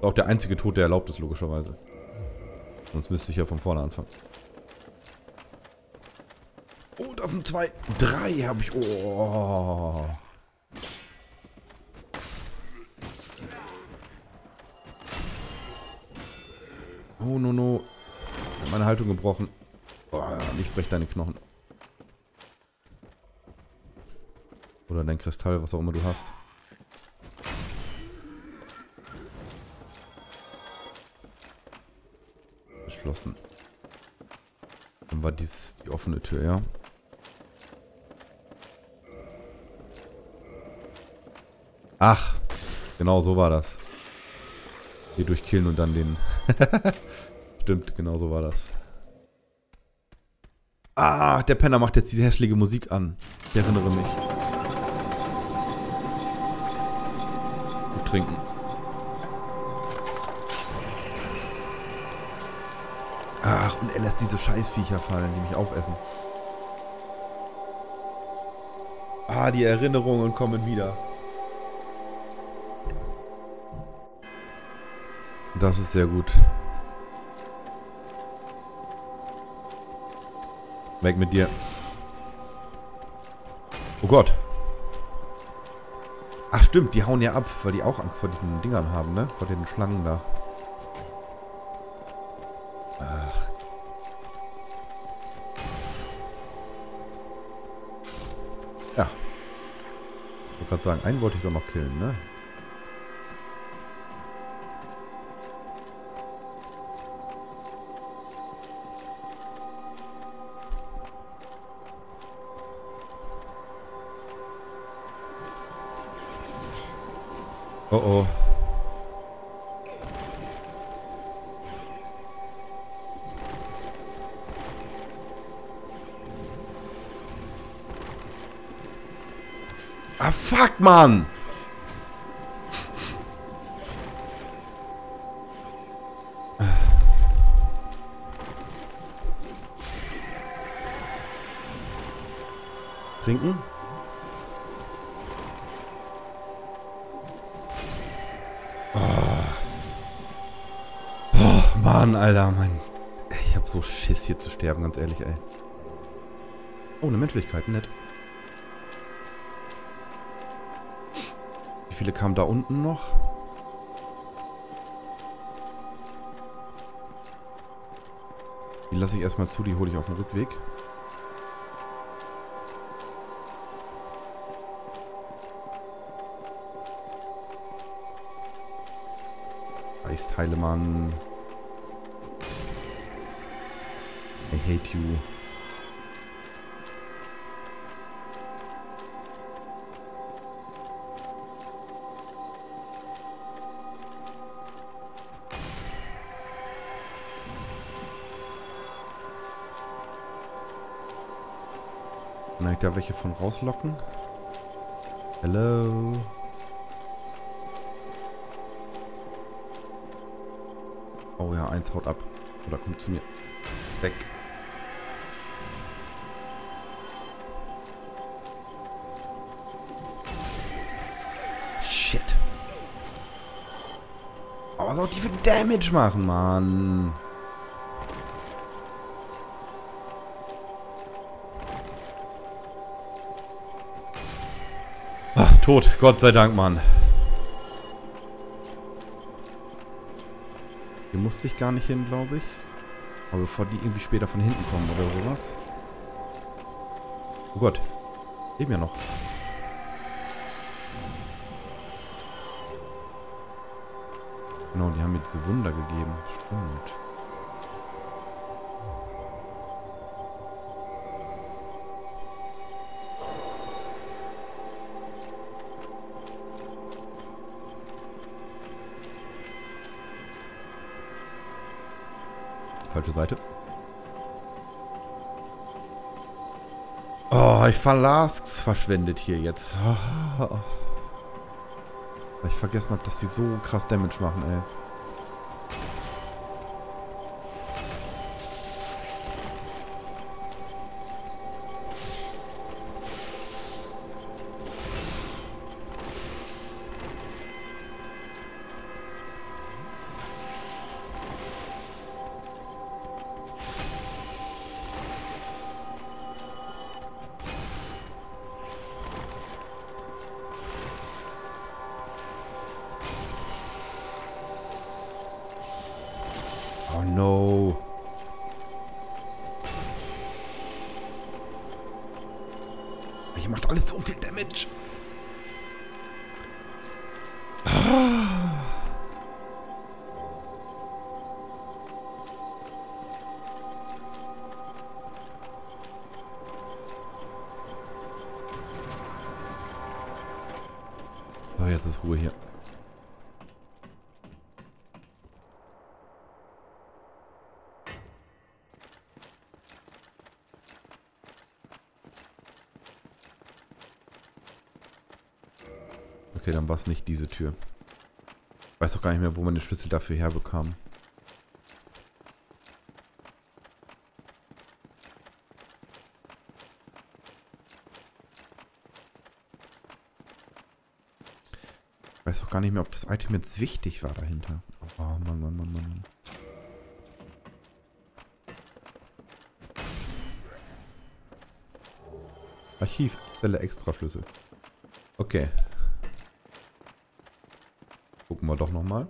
Auch der einzige Tod, der erlaubt ist, logischerweise. Sonst müsste ich ja von vorne anfangen. Oh, das sind zwei. Drei habe ich. Oh. No, no, no. Meine Haltung gebrochen. Oh, ich brech deine Knochen. Oder dein Kristall, was auch immer du hast. Geschlossen. Dann war dies die offene Tür, ja. Ach, genau so war das. Hier durchkillen und dann den... Stimmt, genau so war das. Ah, der Penner macht jetzt diese hässliche Musik an. Ich erinnere mich. Und trinken. Ach, und er lässt diese Scheißviecher fallen, die mich aufessen. Ah, die Erinnerungen kommen wieder. Das ist sehr gut. Weg mit dir. Oh Gott. Ach stimmt, die hauen ja ab, weil die auch Angst vor diesen Dingern haben, ne? Vor den Schlangen da. Ach. Ja. Ich wollte gerade sagen, einen wollte ich doch noch killen, ne? Oh oh. Ah fuck, Mann! Trinken? Mann, Alter, Mann. Ich hab so Schiss hier zu sterben, ganz ehrlich, ey. Oh, eine Menschlichkeit, nett. Wie viele kamen da unten noch? Die lasse ich erstmal zu, die hole ich auf dem Rückweg. Eisteile, Mann. I hate you. Kann ich da welche von rauslocken? Hello? Oh ja, eins haut ab. Oder kommt zu mir. Weg. Was auch die für Damage machen, Mann. Ach, tot. Gott sei Dank, Mann. Hier musste ich gar nicht hin, glaube ich. Aber bevor die irgendwie später von hinten kommen oder sowas. Oh Gott. Leben ja noch. Genau, die haben mir diese Wunder gegeben. Stimmt. Falsche Seite. Oh, ich verlask's verschwendet hier jetzt. Weil ich vergessen habe, dass die so krass Damage machen, ey. Aber hier macht alles so viel Damage. Ah. So, jetzt ist Ruhe hier. Okay, dann war es nicht diese Tür. Ich weiß doch gar nicht mehr, wo man den Schlüssel dafür herbekam. Ich weiß doch gar nicht mehr, ob das Item jetzt wichtig war dahinter. Oh Mann, Mann, Mann, Mann. Archiv, Zelle, Extraschlüssel. Okay. Gucken wir doch nochmal.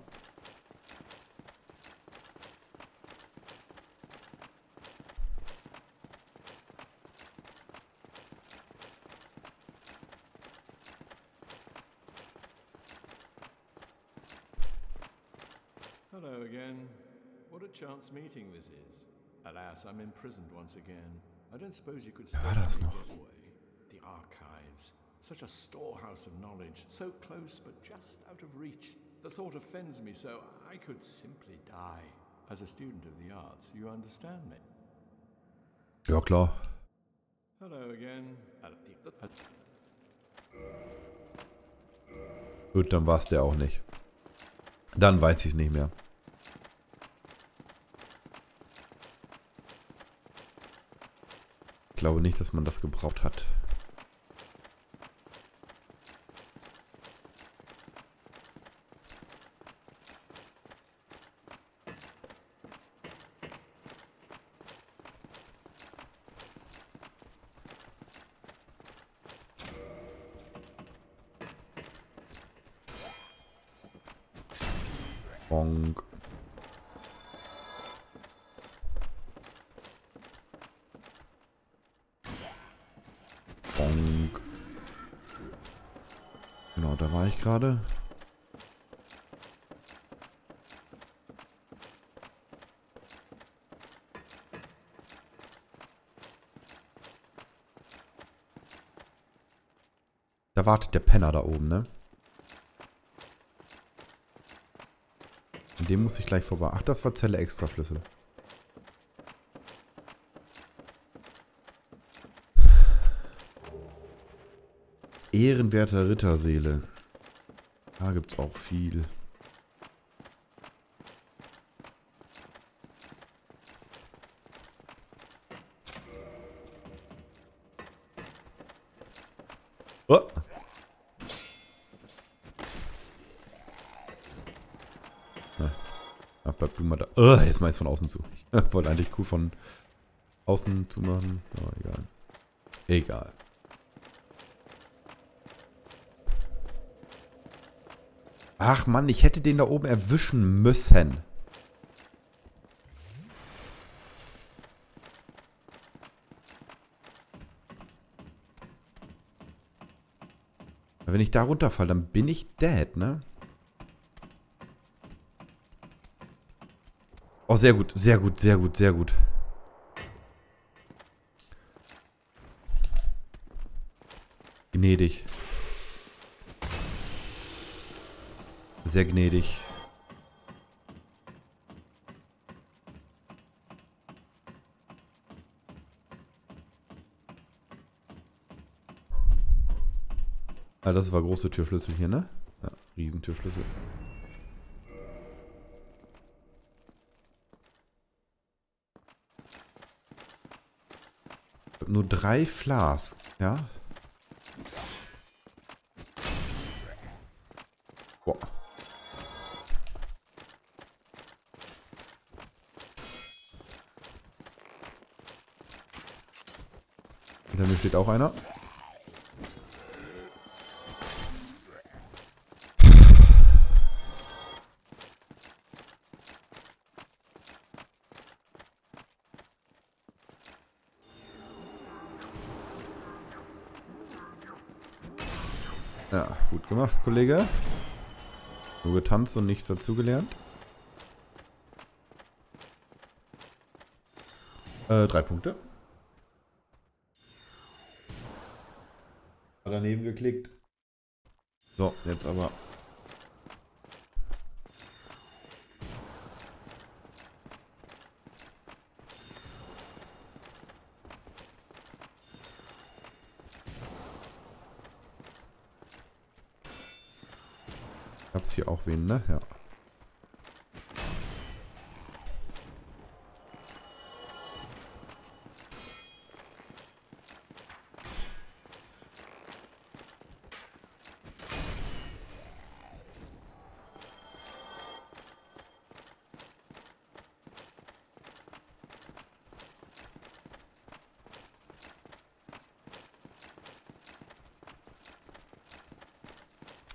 Hello again. What a chance meeting this is. Alas, I'm imprisoned once again. I don't suppose you could stay away. The archives, such a storehouse of knowledge, so close but just out of reach. The thought offends me, so I could simply die. As a student of the arts, you understand me? Ja, klar. Hello again. Gut, dann war es der auch nicht. Dann weiß ich es nicht mehr. Ich glaube nicht, dass man das gebraucht hat. Genau, da war ich gerade. Da wartet der Penner da oben, ne? An dem muss ich gleich vorbei. Ach, das war Zelle Extraschlüssel. Ehrenwerter Ritterseele. Da gibt's auch viel. Oh. Na, na, bleib du mal da. Oh, jetzt mach ich's von außen zu. Ich wollte eigentlich cool von außen zu machen. Aber egal. Egal. Ach Mann, ich hätte den da oben erwischen müssen. Wenn ich da runterfalle, dann bin ich dead, ne? Oh, sehr gut, sehr gut, sehr gut, sehr gut. Gnädig. Sehr gnädig. Ah, das war große Türschlüssel hier, ne? Ja, Riesentürschlüssel. Nur drei Flas, ja? Boah. Hinter mir steht auch einer. Ja, gut gemacht, Kollege. Nur getanzt und nichts dazugelernt. Äh, drei Punkte. Daneben geklickt. So, jetzt aber. Gab's hier auch wen, ne? Ja.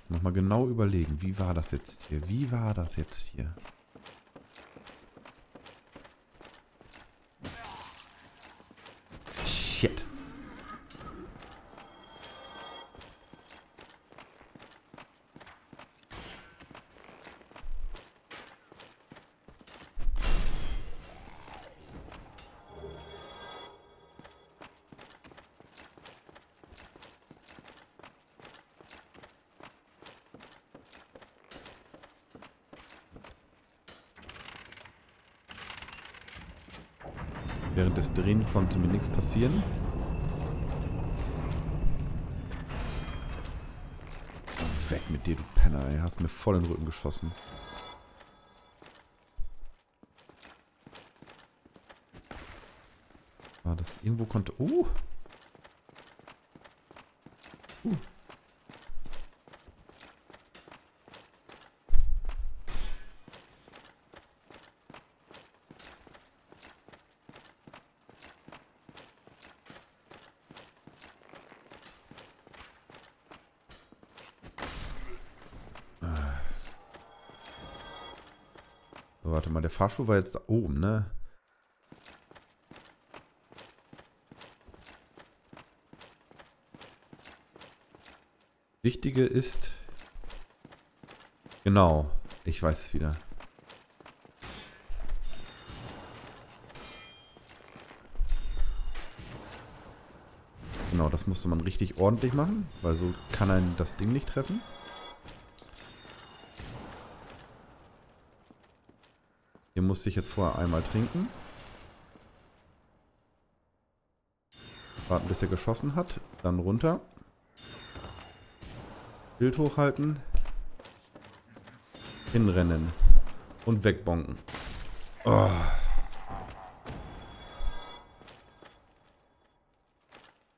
Nochmal genau überlegen, wie war das jetzt hier? Wie war das jetzt hier? Shit. Während des Drehen konnte mir nichts passieren. Weg mit dir, du Penner, ey. Hast mir voll in den Rücken geschossen. Ah, das irgendwo konnte... Oh! Uh! Warte mal, der Fahrstuhl war jetzt da oben, ne? Wichtige ist... Genau, ich weiß es wieder. Genau, das musste man richtig ordentlich machen, weil so kann einen das Ding nicht treffen. Hier musste ich jetzt vorher einmal trinken. Warten, bis er geschossen hat. Dann runter. Bild hochhalten. Hinrennen. Und wegbonken. Oh.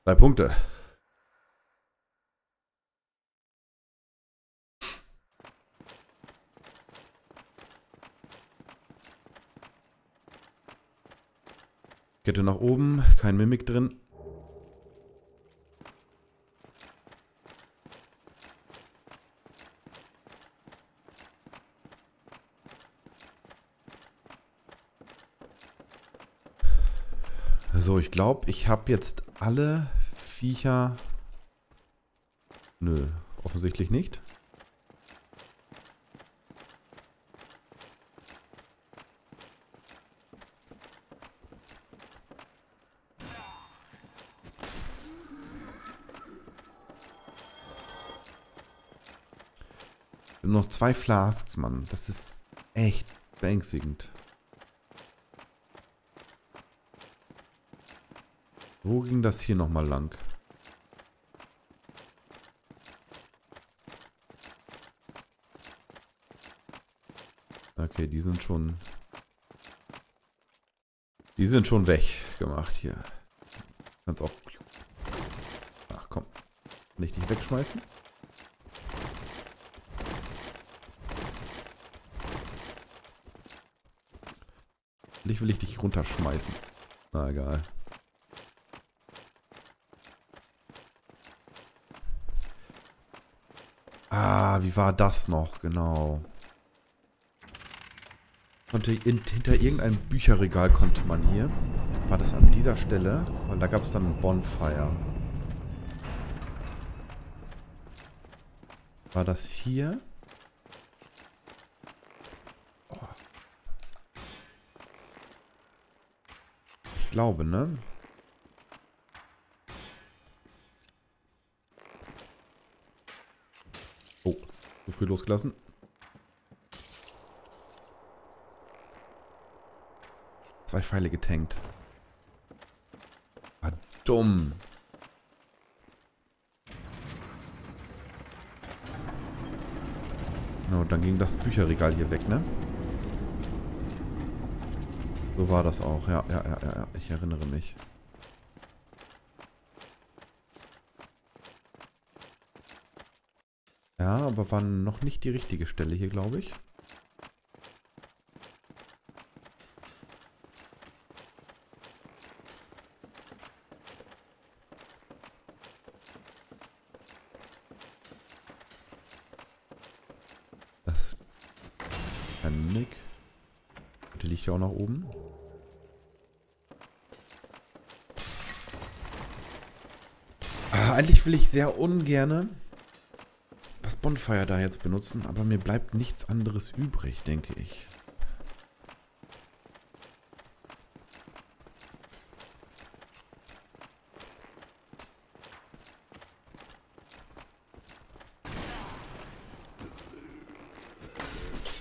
Drei Punkte. Kette nach oben, kein Mimik drin. So, ich glaube, ich habe jetzt alle Viecher... Nö, offensichtlich nicht. Noch zwei Flasks, Mann. Das ist echt beängstigend. Wo ging das hier nochmal lang? Okay, die sind schon... Die sind schon weg gemacht hier. Kannst auch... Ach komm. Kann ich dich wegschmeißen? Ich will ich dich runterschmeißen. Na egal. Ah, wie war das noch? Genau. Konnte in, hinter irgendeinem Bücherregal konnte man hier. War das an dieser Stelle? Weil da gab es dann ein Bonfire. War das hier? Oh. Ich glaube, ne? Oh, zu früh losgelassen. Zwei Pfeile getankt. War dumm. No, dann ging das Bücherregal hier weg, ne? So war das auch. Ja, ja, ja, ja. Ich erinnere mich. Ja, aber war noch nicht die richtige Stelle hier, glaube ich. Auch nach oben. Ah, eigentlich will ich sehr ungerne das Bonfire da jetzt benutzen, aber mir bleibt nichts anderes übrig, denke ich.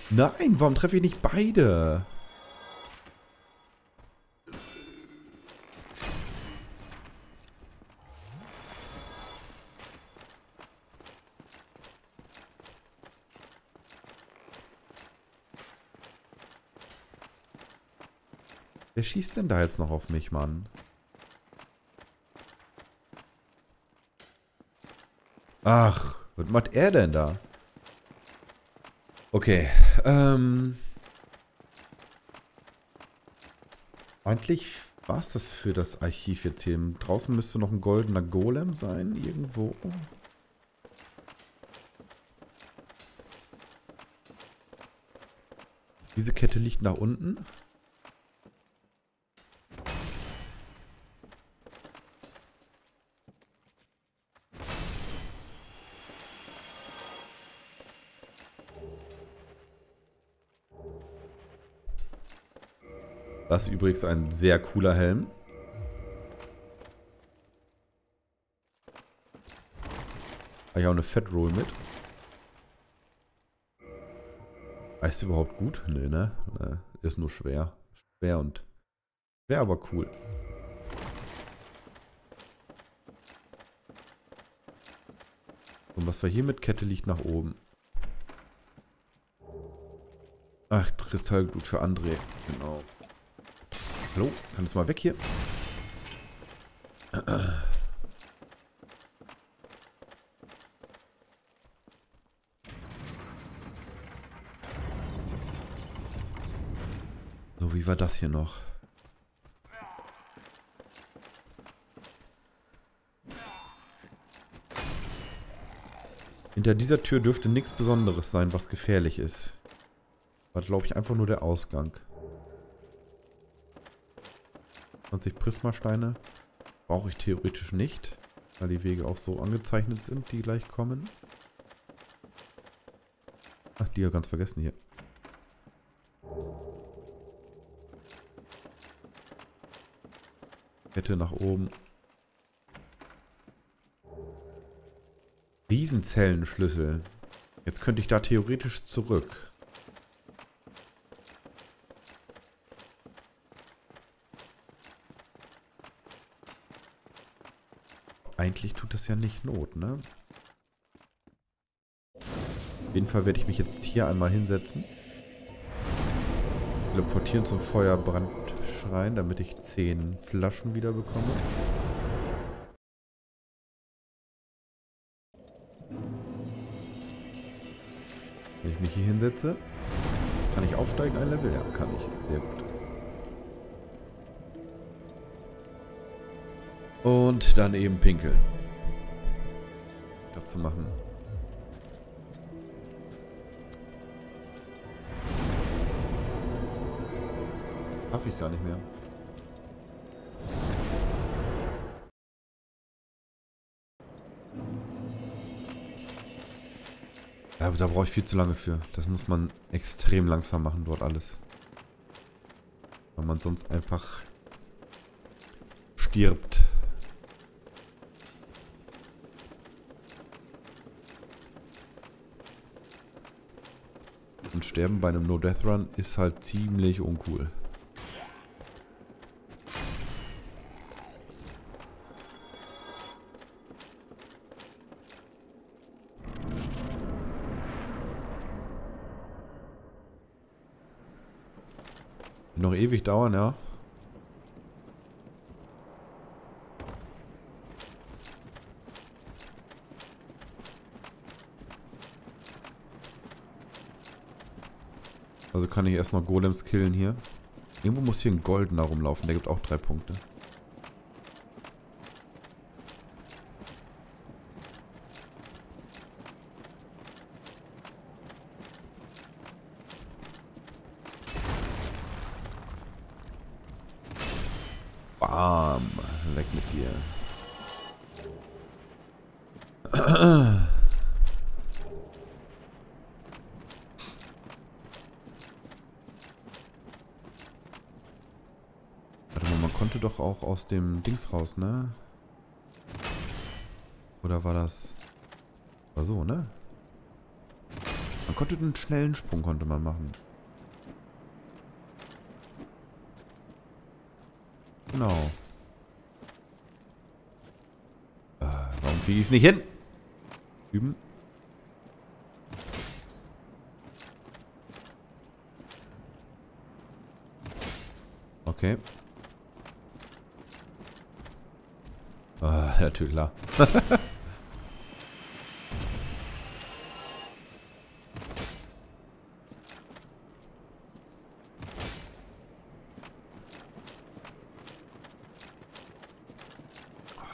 Nein, warum treffe ich nicht beide? Wer schießt denn da jetzt noch auf mich, Mann? Ach, was macht er denn da? Okay, ähm... eigentlich war es das für das Archiv jetzt hier. Draußen müsste noch ein goldener Golem sein, irgendwo. Diese Kette liegt nach unten. Das ist übrigens ein sehr cooler Helm. Habe ich auch eine Fat Roll mit. Ist überhaupt gut? Nee, ne? Nee, ist nur schwer. Schwer und... Schwer, aber cool. Und was war hier mit Kette liegt nach oben. Ach, Kristallglut für André. Genau. Hallo, kann das mal weg hier? So, wie war das hier noch? Hinter dieser Tür dürfte nichts Besonderes sein, was gefährlich ist. War, glaube ich, einfach nur der Ausgang. zwanzig Prismasteine brauche ich theoretisch nicht, weil die Wege auch so angezeichnet sind, die gleich kommen. Ach, die ja ganz vergessen hier. Kette nach oben. Riesenzellenschlüssel. Jetzt könnte ich da theoretisch zurück. Eigentlich tut das ja nicht Not, ne? Auf jeden Fall werde ich mich jetzt hier einmal hinsetzen. Teleportieren zum Feuerbrandschrein, damit ich zehn Flaschen wieder bekomme. Wenn ich mich hier hinsetze, kann ich aufsteigen ein Level? Ja, kann ich. Sehr gut. Und dann eben pinkeln. Dazu machen. Darf ich gar nicht mehr. Ja, aber da brauche ich viel zu lange für. Das muss man extrem langsam machen, dort alles. Weil man sonst einfach stirbt. Und sterben bei einem No-Death-Run ist halt ziemlich uncool. Noch ewig dauern, ja. Also kann ich erst noch Golems killen hier. Irgendwo muss hier ein goldener rumlaufen, der gibt auch drei Punkte. Aus dem Dings raus, ne? Oder war das... War so, ne? Man konnte einen schnellen Sprung konnte man machen. Genau. Äh, warum kriege ich es nicht hin? Üben. Okay. Natürlich, klar. Oh,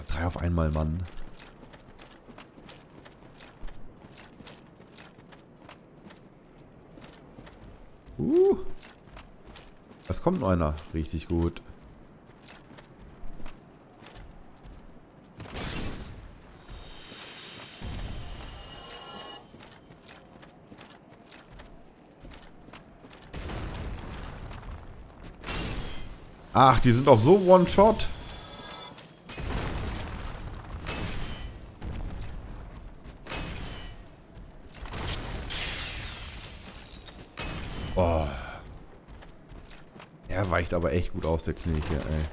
drei auf einmal, Mann. Uh. Es kommt noch einer. Richtig gut. Ach, die sind auch so One-Shot. Oh. Er weicht aber echt gut aus, der Knilch hier, ey.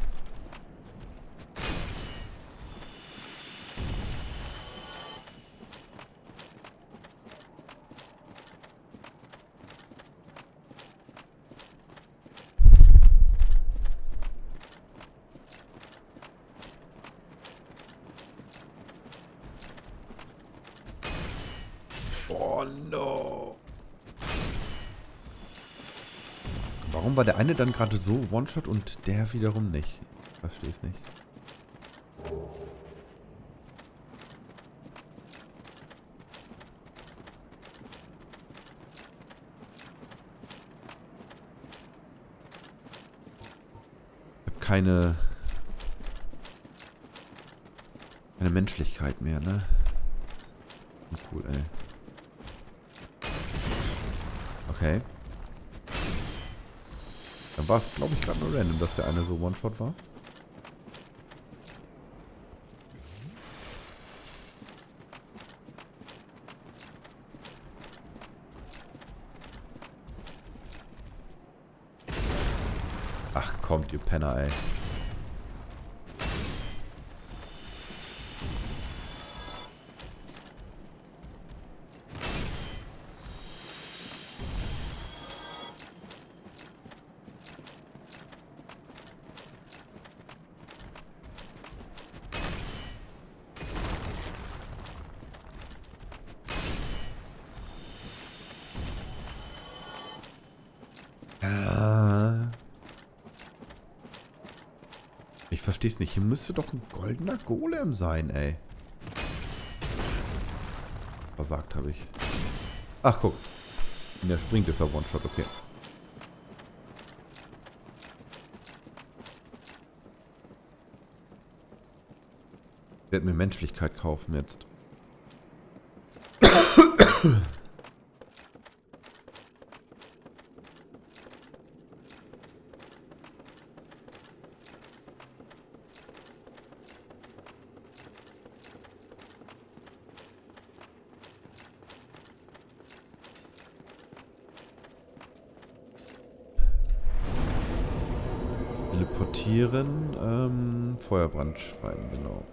War der eine dann gerade so One-Shot und der wiederum nicht. Ich verstehe es nicht. Ich habe keine, keine Menschlichkeit mehr, ne? Cool, ey. Okay. Dann war es, glaube ich, gerade nur random, dass der eine so One-Shot war. Ach, kommt, ihr Penner, ey. Ich verstehe es nicht. Hier müsste doch ein goldener Golem sein, ey. Versagt habe ich. Ach, guck. Der springt, ist er One-Shot, okay. Ich werde mir Menschlichkeit kaufen jetzt. sortieren. Ähm, Feuerbrandschrein, genau.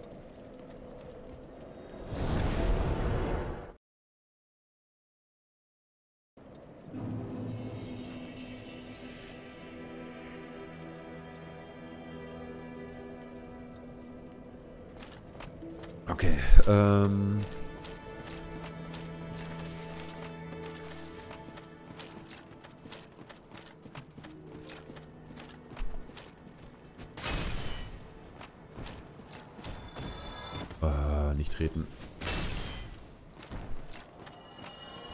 Okay, ähm... Treten.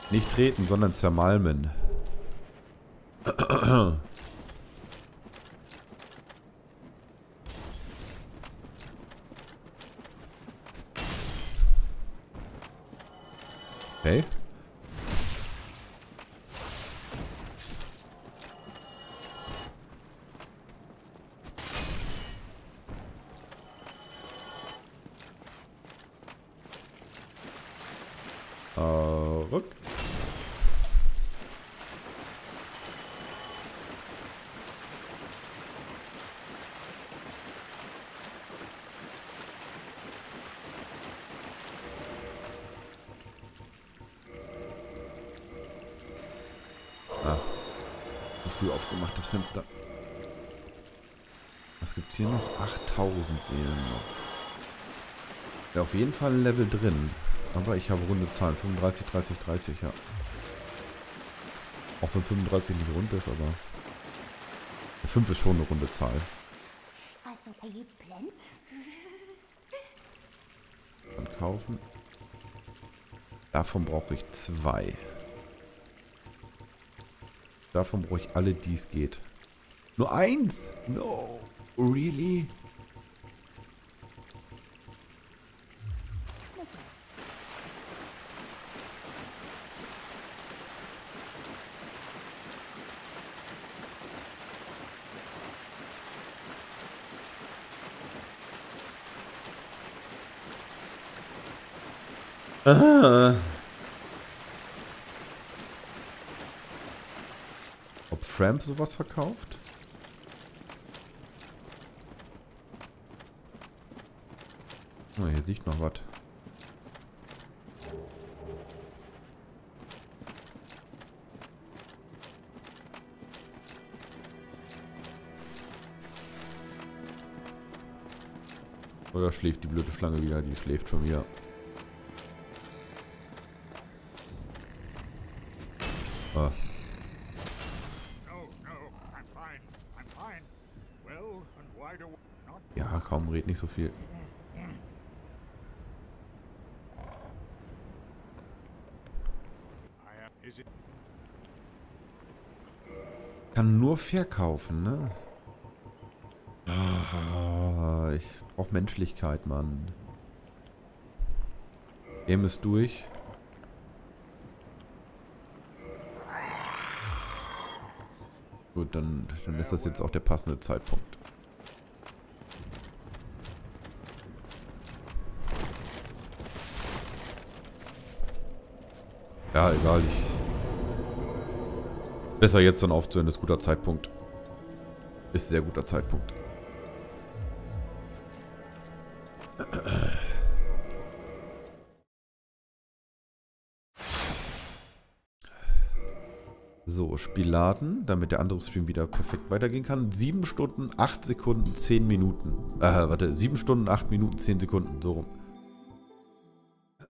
Nicht treten, sondern zermalmen. Okay. Fenster. Was gibt's hier noch? achttausend Seelen noch. Ja, auf jeden Fall ein Level drin. Aber ich habe runde Zahlen. fünfunddreißig, dreißig, dreißig, ja. Auch wenn fünfunddreißig nicht rund ist, aber... fünf ist schon eine runde Zahl. Dann kaufen. Davon brauche ich zwei. Davon brauche ich alle, die es geht. Nur eins? No. Really? Ah. Ramp sowas verkauft? Oh, hier liegt noch was. Oder schläft die blöde Schlange wieder? Die schläft schon wieder. Ah. Kaum redet nicht so viel. Kann nur verkaufen, ne? Ah, ich brauche Menschlichkeit, Mann. Game ist durch. Gut, dann, dann ist das jetzt auch der passende Zeitpunkt. Ja, egal. Ich Besser jetzt dann aufzuhören, ist guter Zeitpunkt. Ist sehr guter Zeitpunkt. So, Spielladen, damit der andere Stream wieder perfekt weitergehen kann. sieben Stunden, acht Sekunden, zehn Minuten. Äh, warte, sieben Stunden, acht Minuten, zehn Sekunden, so rum.